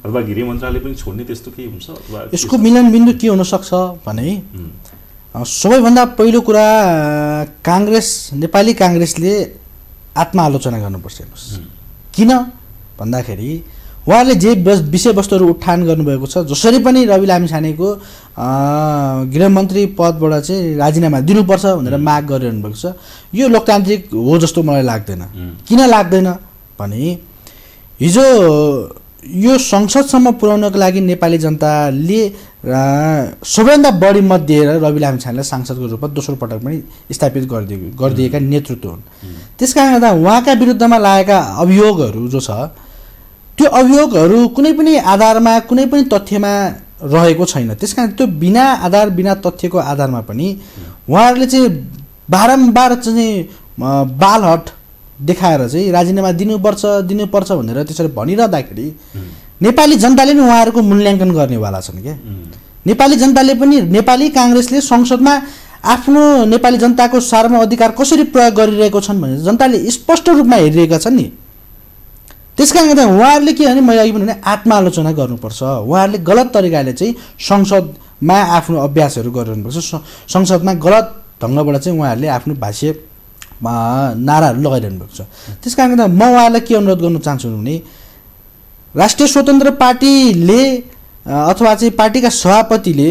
अथवा गृह मन्त्रालय पनि छोड्ने त्यस्तो केही हुन्छ अथवा यसको मिलन बिन्दु के हुनसक्छ भने सबैभन्दा पहिलो कुरा काङ्ग्रेस नेपाली काङ्ग्रेसले आत्मालोचना गर्नुपर्छ। हेर्नुहोस् किन भन्दाखेरि उहाँले जे विषयवस्तुहरू उत्थान गर्नुभएको छ, जसरी पनि रवि लामिछानेको गृहमन्त्री पदबाट चाहिँ राजीनामा दिनुपर्छ भनेर माग गरिरहनु भएको छ, यो लोकतान्त्रिक हो जस्तो मलाई लाग्दैन। किन लाग्दैन भने हिजो यो संसदसम्म पुर्याउनको लागि नेपाली जनताले सबैभन्दा बढी मत दिएर रवि लामिछानेलाई सांसदको रूपमा दोस्रो पटक पनि स्थापित गरिदिएका नेतृत्व हुन्। त्यसकारण गर्दा उहाँका विरुद्धमा लागेका अभियोगहरू जो छ त्यो अभियोगहरू कुनै पनि आधारमा कुनै पनि तथ्यमा रहेको छैन। त्यसकारण त्यो बिना आधार बिना तथ्यको आधारमा पनि उहाँहरूले चाहिँ बारम्बार चाहिँ बालहट देखाएर चाहिँ राजीनामा दिनुपर्छ भनेर त्यसरी भनिरहँदाखेरि नेपाली जनताले पनि उहाँहरूको मूल्याङ्कन गर्नेवाला छन् क्या। नेपाली जनताले पनि नेपाली काङ्ग्रेसले संसदमा आफ्नो नेपाली जनताको सार्वभौम अधिकार कसरी प्रयोग गरिरहेको छन् भनेर जनताले स्पष्ट रूपमा हेरिरहेका छन् नि। त्यसकारण गर्दा उहाँहरूले के भने मैले अघि भने आत्मालोचना गर्नुपर्छ, उहाँहरूले गलत तरिकाले चाहिँ संसदमा आफ्नो अभ्यासहरू गरिरहनुपर्छ, संसदमा गलत ढङ्गबाट चाहिँ उहाँहरूले आफ्नो भाष्य नाराहरू लगाइरहनु भएको छ। त्यसकारण गर्दा म उहाँलाई के अनुरोध गर्न चाहन्छु भने राष्ट्रिय स्वतन्त्र पार्टीले अथवा चाहिँ पार्टीका सभापतिले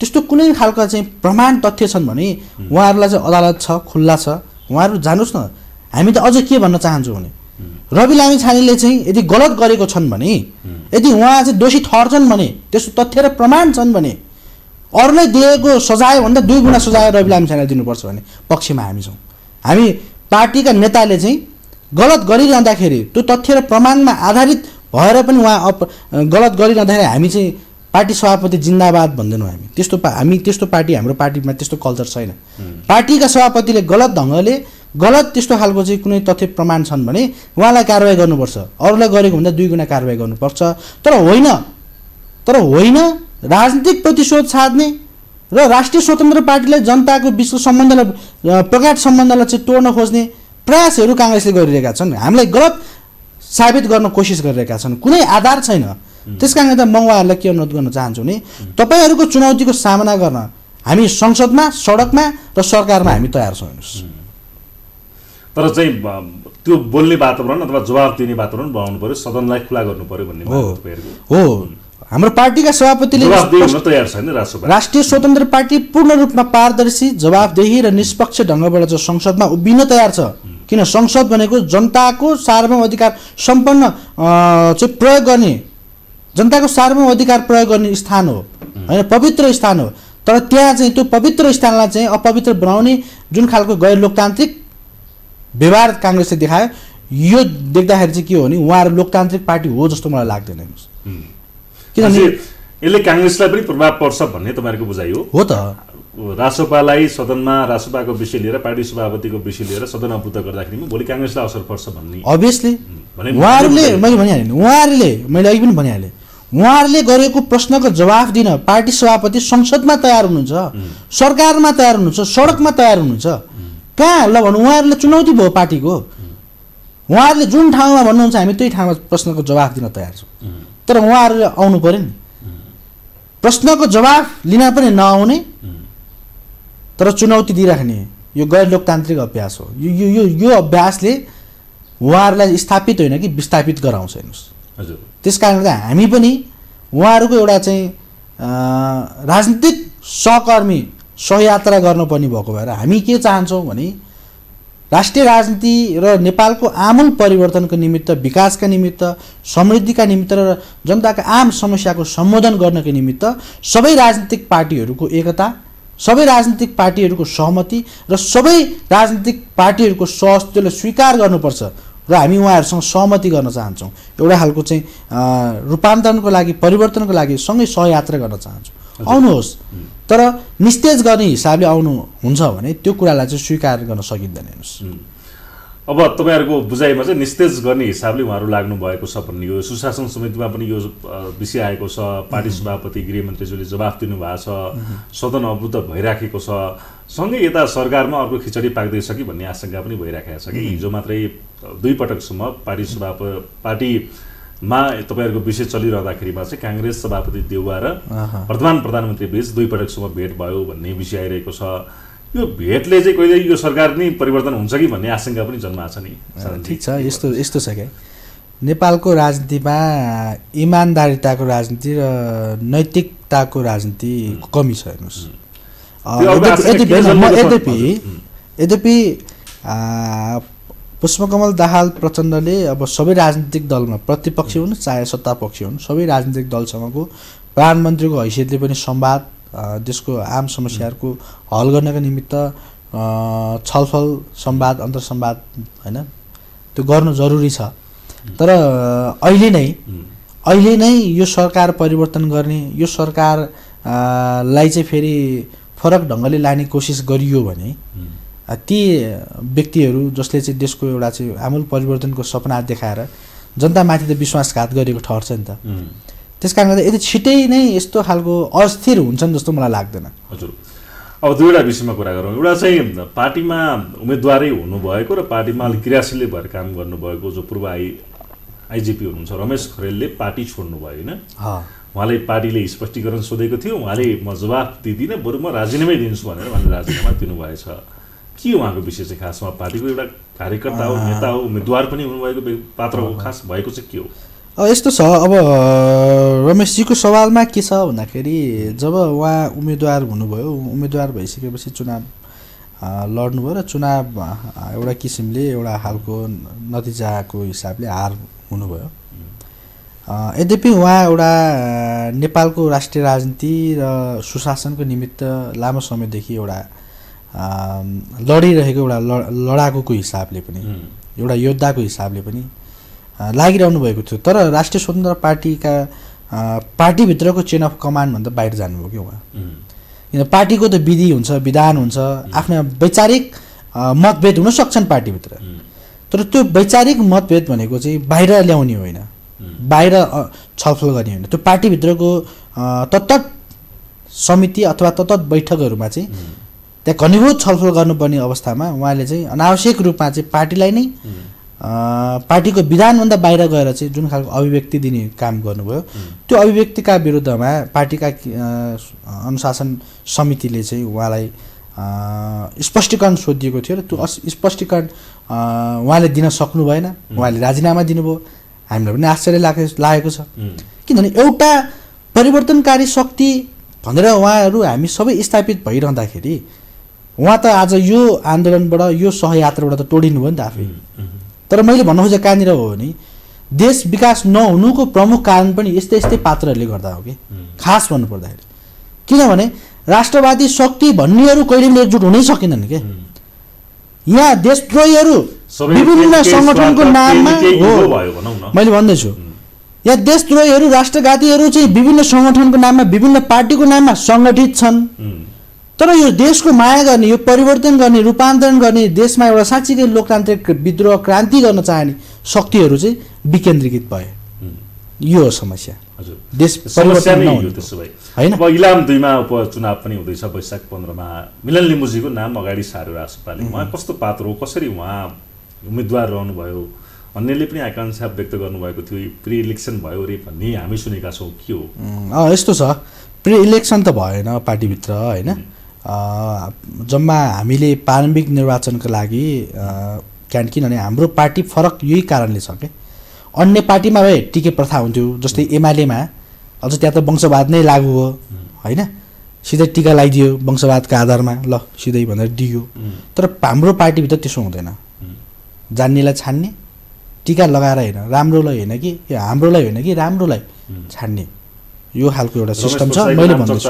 त्यस्तो कुनै खालका चाहिँ प्रमाण तथ्य छन् भने उहाँहरूलाई चाहिँ अदालत छ, खुल्ला छ, उहाँहरू जानुहोस् न। हामी त अझ के भन्न चाहन्छौँ भने रवि लामिछानेले चाहिँ यदि गलत गरेको छन् भने, यदि उहाँ चाहिँ दोषी ठहरछन् भने, त्यस्तो तथ्य र प्रमाण छन् भने अरूलाई दिएको सजायभन्दा 2 गुणा सजाय रवि लामिछानेलाई दिनुपर्छ भने पक्षमा हामी छौँ। हामी पार्टीका नेताले चाहिँ गलत गरिरहँदाखेरि त्यो तथ्य र प्रमाणमा आधारित भएर पनि उहाँ गलत गरिरहँदाखेरि हामी चाहिँ पार्टी सभापति जिन्दाबाद भन्दैनौँ। हामी त्यस्तो पार्टी, हाम्रो पार्टीमा त्यस्तो कल्चर छैन। पार्टीका सभापतिले गलत ढङ्गले गलत त्यस्तो खालको चाहिँ कुनै तथ्य प्रमाण छन् भने उहाँलाई कारवाही गर्नुपर्छ, अरूलाई गरेको भन्दा 2 गुणा कारवाही गर्नुपर्छ। तर होइन राजनीतिक प्रतिशोध साध्ने र राष्ट्रिय स्वतन्त्र पार्टीलाई जनताको बीचको सम्बन्धलाई प्रगाढ सम्बन्धलाई चाहिँ तोड्न खोज्ने प्रयासहरू काङ्ग्रेसले गरिरहेका छन्, हामीलाई गलत साबित गर्न कोसिस गरिरहेका छन्, कुनै आधार छैन। त्यसकारण गर्दा म उहाँहरूलाई के अनुरोध गर्न चाहन्छु भने तपाईँहरूको चुनौतीको सामना गर्न हामी संसदमा, सडकमा र सरकारमा हामी तयार छौँ। हेर्नुहोस् तर चाहिँ त्यो बोल्ने वातावरण अथवा जवाब दिने वातावरण बनाउनु पर्यो, सदनलाई खुला गर्नु पर्यो भन्ने हो। हाम्रो पार्टीका सभापतिले राष्ट्रिय स्वतन्त्र पार्टी पूर्ण रूपमा पारदर्शी, जवाबदेही र निष्पक्ष ढङ्गबाट चाहिँ संसदमा उभिन तयार छ। किन संसद भनेको जनताको सार्वभौम अधिकार सम्पन्न चाहिँ प्रयोग गर्ने, जनताको सार्वभौम अधिकार प्रयोग गर्ने स्थान हो, होइन पवित्र स्थान हो। तर त्यहाँ चाहिँ त्यो पवित्र स्थानलाई चाहिँ अपवित्र बनाउने जुन खालको गैर लोकतान्त्रिक व्यवहार काङ्ग्रेसले देखायो, यो देख्दाखेरि चाहिँ के हो भने उहाँहरू लोकतान्त्रिक पार्टी हो जस्तो मलाई लाग्दैन। हेर्नुहोस् किनभने यसले काङ्ग्रेसलाई पनि प्रभाव पर्छ भन्ने तपाईँहरूको बुझाइ हो त। राष्ट्रपालाई सदनमा राष्ट्रपाको विषय लिएर, पार्टी सभापतिको विषय लिएर सदन अवरुद्ध गर्दाखेरि भोलि काङ्ग्रेसलाई असर पर्छ भन्ने अभियसली मैले अघि पनि भनिहालेँ उहाँहरूले गरेको प्रश्नको जवाफ दिन पार्टी सभापति संसदमा तयार हुनुहुन्छ, सरकारमा तयार हुनुहुन्छ, सडकमा तयार हुनुहुन्छ। कहाँ ल भन्नु, उहाँहरूले चुनौती भयो पार्टीको। उहाँहरुले जुन ठाउँमा भन्नुहुन्छ हामी त्यही ठाउँमा प्रश्नको जवाफ दिन तयार छौं तर उहाँहरुले आउनु पर्यो नि प्रश्नको जवाफ लिन पनि नआउने तर चुनौती दिइराख्ने यो गैर लोकतान्त्रिक अभ्यास हो यो यो यो अभ्यासले उहाँहरुलाई स्थापित होइन कि विस्थापित गराउँछ हेर्नुस् हजुर त्यसकारण गर्दा हामी पनि उहाँहरुको एउटा चाहिँ राजनीतिक सहकर्मी सहयात्रा गर्नुपर्ने भएको भएर हामी के चाहन्छौं भने राष्ट्रिय राजनीति र नेपालको आमूल परिवर्तनको निमित्त विकासका निमित्त समृद्धिका निमित्त र जनताका आम समस्याको सम्बोधन गर्नको निमित्त सबै राजनीतिक पार्टीहरूको एकता सबै राजनीतिक पार्टीहरूको सहमति र सबै राजनीतिक पार्टीहरूको सहअस्तित्वलाई स्वीकार गर्नुपर्छ र हामी उहाँहरुसँग सहमति गर्न चाहन्छौं एउटा हालको चाहिँ रूपान्तरणको लागि परिवर्तनको लागि सँगै सहयात्रा गर्न चाहन्छौं आउनुहोस् तर निस्तेज गर्ने हिसाबले आउनु हुन्छ भने त्यो कुरालाई चाहिँ स्वीकार गर्न सकिदैन हेर्नुस् अब तपाईहरुको बुझाइमा चाहिँ निस्तेज गर्ने हिसाबले उहाँहरु लाग्नु भएको छ भन्ने यो सुशासन समितिमा पनि यो विषय आएको छ पार्टी सभापति गृहमन्त्रीज्यूले जवाफ दिनु भएको छ सदन अवरुद्ध भइराखेको छ सँगै यता सरकारमा अर्को खिचडी पाक्दै छ कि भन्ने आशंका पनि भइराखेको छ कि हिजो मात्रै दुई पटकसम्म पार्टी सभापति पार्टीमा तपाईहरुको विषय चलिरहँदाखेरिमा चाहिँ कांग्रेस सभापति देउवा र वर्तमान प्रधानमन्त्री बीच दुई पटकसम्म भेट भयो भन्ने विषय आइरहेको छ यो भेटले चाहिँ कहिले यो सरकार नै परिवर्तन हुन्छ कि भन्ने आशंका पनि जन्माछ नि ठीक छ यस्तो यस्तो छ के नेपालको राजनीतिमा इमानदारीताको राजनीति र नैतिकताको राजनीति कमी छ हेर्नुस् यद्यपि पुष्पकमल दाहाल प्रचण्डले अब सबै राजनीतिक दलमा प्रतिपक्षी हुन् चाहे सत्तापक्षी हुन् सबै राजनीतिक दलसँगको प्रधानमन्त्रीको हैसियतले पनि संवाद देशको आम समस्याहरुको हल गर्नका निमित्त छलफल संवाद अन्तरसंवाद हैन त्यो गर्नु जरुरी छ तर अहिले नै यो सरकार परिवर्तन गर्ने यो सरकार लाई चाहिँ फेरि फरक ढंगले लाने कोशिश गरियो भने ती व्यक्तिहरु जसले चाहिँ देशको एउटा चाहिँ आमूल परिवर्तनको सपना देखाएर जनतामाथि त विश्वासघात गरेको ठहरछ नि त त्यसकारण गर्दा यदि छिटै नै यस्तो खालको अस्थिर हुन्छन् जस्तो मलाई लाग्दैन हजुर अब दुईवटा विषयमा कुरा गरौँ एउटा चाहिँ पार्टीमा उम्मेदवारै हुनुभएको र पार्टीमा अलिक क्रियाशीलले भएर काम गर्नुभएको जो पूर्व आइजिपी हुनुहुन्छ रमेश खरेलले पार्टी छोड्नु भयो हैन उहाँले पार्टीले स्पष्टीकरण सोधेको थियो उहाँले म जवाफ दिदिनँ बरु म राजीनामै दिन्छु भनेर उहाँले राजीनामा दिनुभएछ के उहाँको विषय चाहिँ खासमा पार्टीको एउटा कार्यकर्ता हो नेता हो उम्मेदवार पनि हुनुभएको पात्रको खास भएको चाहिँ के हो यस्तो छ अब रमेश जी को सवालमा के छ भन्दाखेरि जब उहाँ उम्मेदवार हुनुभयो उम्मेदवार भइसकेपछि चुनाव लड्नुभयो र चुनाव एउटा किसिमले एउटा हालको नतिजाको हिसाबले हार हुनुभयो यद्यपि उहाँ एउटा नेपालको राष्ट्रिय राजनीति र सुशासनको निमित्त लामो समयदेखि एउटा लडिरहेको एउटा लडाकुको हिसाबले पनि एउटा योद्धाको हिसाबले पनि लागिरहनु भएको थियो तर राष्ट्रिय स्वतन्त्र पार्टीका पार्टीभित्रको चेन अफ कमान्ड भन्दा बाहिर जानुभयो के उहाँ किन पार्टीको त विधि हुन्छ विधान हुन्छ आफ्ना वैचारिक मतभेद हुन सक्छन् पार्टीभित्र तर त्यो वैचारिक मतभेद भनेको चाहिँ बाहिर ल्याउने होइन बाहिर छलफल गर्ने होइन त्यो पार्टीभित्रको तत्त समिति अथवा तत्त बैठकहरुमा चाहिँ त्यहाँ घनीभूत छलफल गर्नुपर्ने अवस्थामा उहाँले चाहिँ अनावश्यक रूपमा चाहिँ पार्टीलाई नै पार्टीको विधानभन्दा बाहिर गएर चाहिँ जुन खालको अभिव्यक्ति दिने काम गर्नुभयो त्यो अभिव्यक्तिका विरुद्धमा पार्टीका अनुशासन समितिले चाहिँ उहाँलाई स्पष्टीकरण सोधिएको थियो र त्यो स्पष्टीकरण उहाँले दिन सक्नु भएन उहाँले राजीनामा दिनुभयो हामीलाई पनि आश्चर्य लागेको छ किनभने एउटा परिवर्तनकारी शक्ति भनेर उहाँहरू हामी सबै स्थापित भइरहँदाखेरि उहाँ त आज यो आन्दोलनबाट यो सहयात्राबाट त टोडिनु भयो नि त आफै तर मैले भन्न खोजेको कहाँनिर हो भने देश विकास नहुनुको प्रमुख कारण पनि यस्तै यस्तै पात्रहरूले गर्दा हो कि खास भन्नुपर्दाखेरि किनभने राष्ट्रवादी शक्ति भन्नेहरू कहिले पनि एकजुट हुनै सकेनन् के यहाँ देशद्रोहीहरू विभिन्न संगठनको नाममा हो मैले भन्दैछु यहाँ देशद्रोहीहरू राष्ट्रघातीहरू चाहिँ विभिन्न संगठनको नाममा विभिन्न पार्टीको नाममा संगठित छन् तर यो देशको माया गर्ने यो परिवर्तन गर्ने रूपान्तरण गर्ने देशमा एउटा साच्चै लोकतान्त्रिक विद्रोह क्रान्ति गर्न चाहने शक्तिहरू चाहिँ विकेन्द्रीकृत भए यो हो समस्या हजुर देश परिवर्तन नहुनु त्यसो भए हैन अब इलाम २ मा उपचुनाव पनि हुँदैछ वैशाख १५ मा मिलन लिम्बुजीको नाम अगाडि सार्यो राष्ट्रपाले उहाँ कस्तो पात्र हो कसरी उहाँ उम्मेदवार रहनु भयो अन्यले पनि आकांक्षा व्यक्त गर्नुभएको थियो प्रि इलेक्सन भयो रे भन्ने हामी सुनेका छौं के हो यस्तो छ प्रि इलेक्सन त भएन पार्टी भित्र हैन जम्मा हामीले प्रारम्भिक निर्वाचनको लागि किनभने हाम्रो पार्टी फरक यही कारणले छ के अन्य पार्टीमा भए टिके प्रथा हुन्थ्यो जस्तै एमालेमा अझ त्यहाँ त वंशवाद नै लागू हो हैन सिधै टीका लगाइदियो वंशवादका आधारमा ल सिधै भनेर दियो तर हाम्रो पार्टी भित्र त्यसो हुँदैन जान्नेलाई छान्ने टीका लगाएर हैन राम्रोलाई हैन कि हाम्रोलाई हैन कि राम्रोलाई छान्ने यो हालको एउटा सिस्टम छ मैले भन्दैछु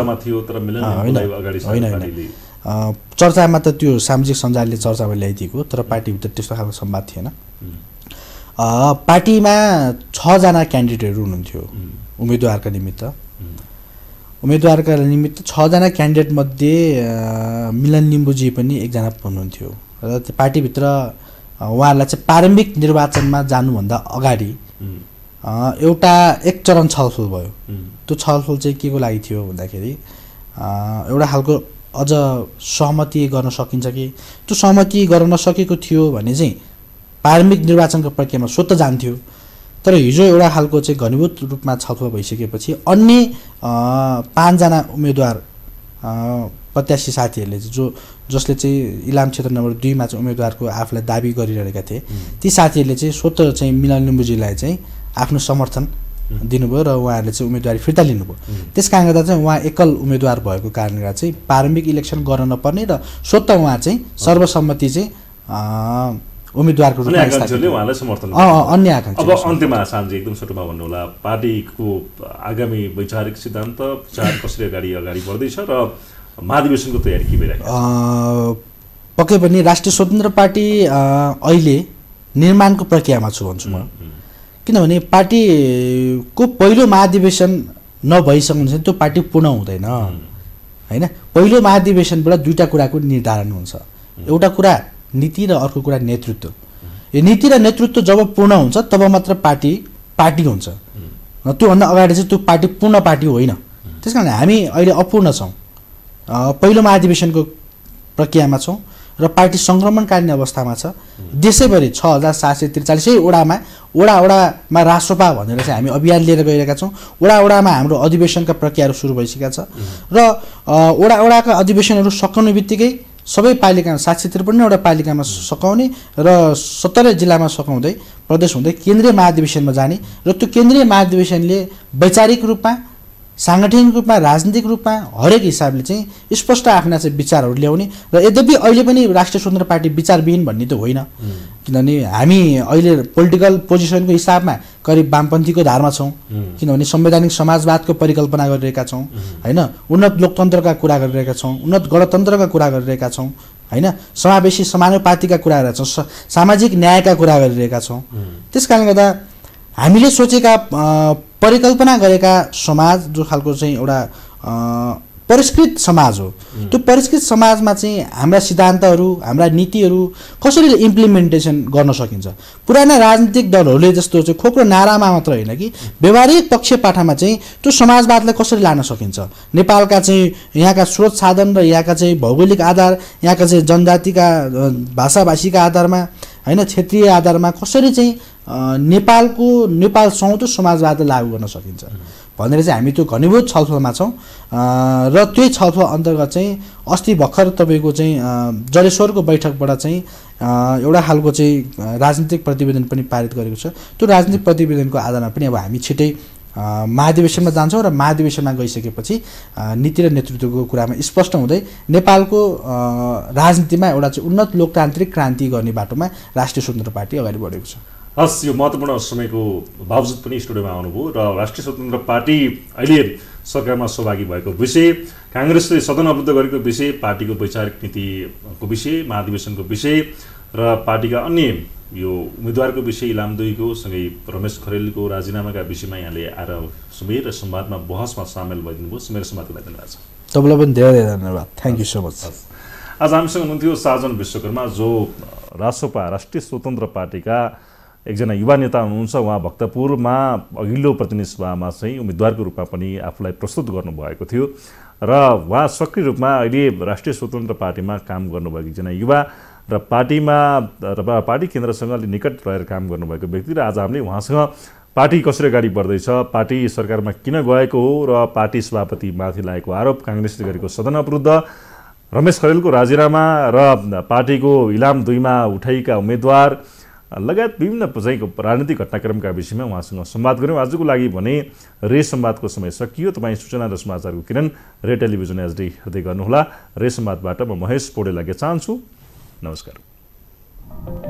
चर्चामा त त्यो सामाजिक सञ्जालले चर्चामा ल्याइदिएको तर पार्टीभित्र त्यस्तो खालको सम्वाद थिएन पार्टीमा ६ जना क्यान्डिडेटहरू हुनुहुन्थ्यो उम्मेदवारका निमित्त ६ जना क्यान्डिडेट मध्ये मिलन लिम्बुजी पनि एकजना हुनुहुन्थ्यो र त्यो पार्टीभित्र उहाँहरुलाई चाहिँ प्रारम्भिक निर्वाचनमा जानुभन्दा अगाडि एउटा एक चरण छलफल भयो त्यो छलफल चाहिँ केको लागि थियो भन्दाखेरि एउटा खालको अझ सहमति गर्न सकिन्छ कि त्यो सहमति गर्न नसकेको थियो भने चाहिँ प्रारम्भिक निर्वाचनको प्रक्रियामा स्वतः जान्थ्यो तर हिजो एउटा खालको चाहिँ घनीभूत रूपमा छलफल भइसकेपछि अन्य ५ जना उम्मेदवार प्रत्याशी साथीहरूले जसले चाहिँ इलाम क्षेत्र नम्बर २ मा चाहिँ उम्मेदवारको आफूलाई दाबी गरिरहेका थिए ती साथीहरूले चाहिँ स्वतः चाहिँ मिलन लिम्बुजीलाई चाहिँ आफ्नो समर्थन दिनुभयो र उहाँहरुले चाहिँ उम्मेदवारी फिर्ता लिनुभयो त्यसका गर्दा चाहिँ उहाँ एकल उम्मेदवार भएको कारणले गर्दा चाहिँ प्रारम्भिक इलेक्सन गर्न नपर्ने र स्वतः उहाँ चाहिँ सर्वसम्मति चाहिँ उम्मेदवारको रूपमा आकांक्षीले उहाँलाई समर्थन अन्य आकांक्षी अब अन्त्यमा सानजी एकदम छोटोमा भन्नु होला पार्टीको आगामी वैचारिक सिद्धान्त विचार कसरी अगाडि बढ्दै छ र महाधिवेशनको तयारी के भइरहेको छ पक्कै पनि राष्ट्रिय स्वतन्त्र पार्टी अहिले निर्माणको प्रक्रियामा छु भन्छु म किनभने पार्टी को पहिलो महाधिवेशन नभइसक्नु त्यो पार्टी पूर्ण हुँदैन हैन पहिलो महाधिवेशनबाट दुईटा कुराको निर्धारण हुन्छ एउटा कुरा नीति र अर्को कुरा नेतृत्व यो नीति र नेतृत्व जब पूर्ण हुन्छ तब मात्र पार्टी पार्टी हुन्छ त्यो भन्दा अगाडि चाहिँ त्यो पार्टी पूर्ण पार्टी होइन त्यसकारण हामी अहिले अपूर्ण छौं पहिलो महाधिवेशनको प्रक्रियामा छौं र पार्टी संक्रमणकालीन अवस्थामा छ देशैभरि 6743 वडामा राष्ट्रपा भनेर चाहिँ हामी अभियान लिएर गइरहेका छौं वडामा हाम्रो अधिवेशनका प्रक्रियाहरू सुरु भइसकेका छ र वडाका अधिवेशनहरू सकिने बित्तिकै सबै पालिकामा 753 वटा पालिकामा सकाउने र 17 जिल्लामा सकाउँदै प्रदेश हुँदै केन्द्रीय महाधिवेशनमा जाने र त्यो केन्द्रीय महाधिवेशनले वैचारिक रूपमा सांगठनिक रूपमा राजनीतिक रूपमा हरेक हिसाबले चाहिँ स्पष्ट आफ्ना चाहिँ विचारहरू ल्याउने र यद्यपि अहिले पनि राष्ट्रिय स्वतन्त्र पार्टी विचारविहीन भन्ने त होइन किनभने हामी अहिले पोलिटिकल पोजिसनको हिसाबमा करिब वामपन्थीको धारमा छौं किनभने संवैधानिक समाजवादको परिकल्पना गरिरहेका छौं हैन उन्नत लोकतन्त्रका कुरा गरिरहेका छौं उन्नत गणतन्त्रका कुरा गरिरहेका छौं हैन समावेशी समानुपातिका कुरा गरिरहेका छौं सामाजिक न्यायका कुरा गरिरहेका छौं त्यसकारणले गर्दा हामीले सोचेका परिकल्पना गरेका समाज जो खालको चाहिँ एउटा परिष्कृत समाज हो त्यो परिष्कृत समाजमा चाहिँ हाम्रा सिद्धान्तहरू हाम्रा नीतिहरू कसरी इम्प्लिमेन्टेसन गर्न सकिन्छ पुराना राजनीतिक दलहरूले जस्तो चाहिँ खोक्रो नारामा मात्र हैन कि व्यवहारिक पक्षपातमा चाहिँ त्यो समाजवादलाई कसरी ल्याउन सकिन्छ नेपालका चाहिँ यहाँका स्रोत साधन र यहाँका चाहिँ भौगोलिक आधार यहाँका चाहिँ जनजातिका भाषाभाषीका आधारमा हैन क्षेत्रीय आधारमा कसरी चाहिँ नेपाल सौँतो समाजवादलाई लागू गर्न सकिन्छ भनेर चाहिँ हामी त्यो घनीभूत छलफलमा छौं र त्यही छलफल अन्तर्गत चाहिँ अस्ति भर्खर तपाईको चाहिँ जलेश्वरको बैठकबाट चाहिँ एउटा हालको चाहिँ राजनीतिक प्रतिवेदन पनि पारित गरेको छ त्यो राजनीतिक प्रतिवेदनको आधारमा पनि अब हामी छिटै महाधिवेशनमा जान्छौं र महाधिवेशनमा गइसकेपछि नीति र नेतृत्वको कुरामा स्पष्ट हुँदै नेपालको राजनीतिमा एउटा चाहिँ उन्नत लोकतान्त्रिक क्रान्ति गर्ने बाटोमा राष्ट्रिय स्वतन्त्र पार्टी अगाडि बढेको छ हस् यो महत्त्वपूर्ण समयको बावजुद पनि स्टुडियोमा आउनुभयो र राष्ट्रिय स्वतन्त्र पार्टी अहिले सरकारमा सहभागी भएको विषय काङ्ग्रेसले सदन अवरुद्ध गरेको विषय पार्टीको वैचारिक नीतिको विषय महाधिवेशनको विषय र पार्टीका अन्य यो उम्मेदवारको विषय इलाम दुईको सँगै रमेश खरेलको राजीनामाका विषयमा यहाँले आएर सुमेर र संवादमा बहसमा सामेल भइदिनुभयो सुमेर संवादको लागि धन्यवाद छ तपाईँलाई पनि धेरै धेरै धन्यवाद थ्याङ्क यू सो मच आज हामीसँग हुनुहुन्थ्यो साजन विश्वकर्मा जो रासोपा राष्ट्रिय स्वतन्त्र पार्टीका एकजना युवा नेता हुनुहुन्छ उहाँ भक्तपुरमा अघिल्लो प्रतिनिधि सभामा चाहिँ उम्मेदवारको रूपमा पनि आफूलाई प्रस्तुत गर्नुभएको थियो र उहाँ सक्रिय रूपमा अहिले राष्ट्रिय स्वतन्त्र पार्टीमा काम गर्नुभएको एकजना युवा र पार्टीमा र पार्टी केन्द्रसँग अलि निकट रहेर काम गर्नुभएको व्यक्ति र आज हामीले उहाँसँग पार्टी कसरी अगाडि बढ्दैछ, पार्टी सरकारमा किन गएको हो र पार्टी सभापतिमाथि लागेको आरोप, काङ्ग्रेसले गरेको सदन अवरुद्ध, रमेश खरेलको राजीनामा र पार्टीको इलाम दुईमा उठाइएका उम्मेदवार लगायत विभिन्न प्रकारको राजनीतिक घटनाक्रमका विषयमा उहाँसँग संवाद गऱ्यौँ। आजको लागि भने रे संवादको समय सकियो। तपाईँ सूचना र समाचारको किरण रे टेलिभिजन एचडी हेर्दै गर्नुहोला। रे संवादबाट म महेश पौडेल लाग्न चाहन्छु। नमस्कार।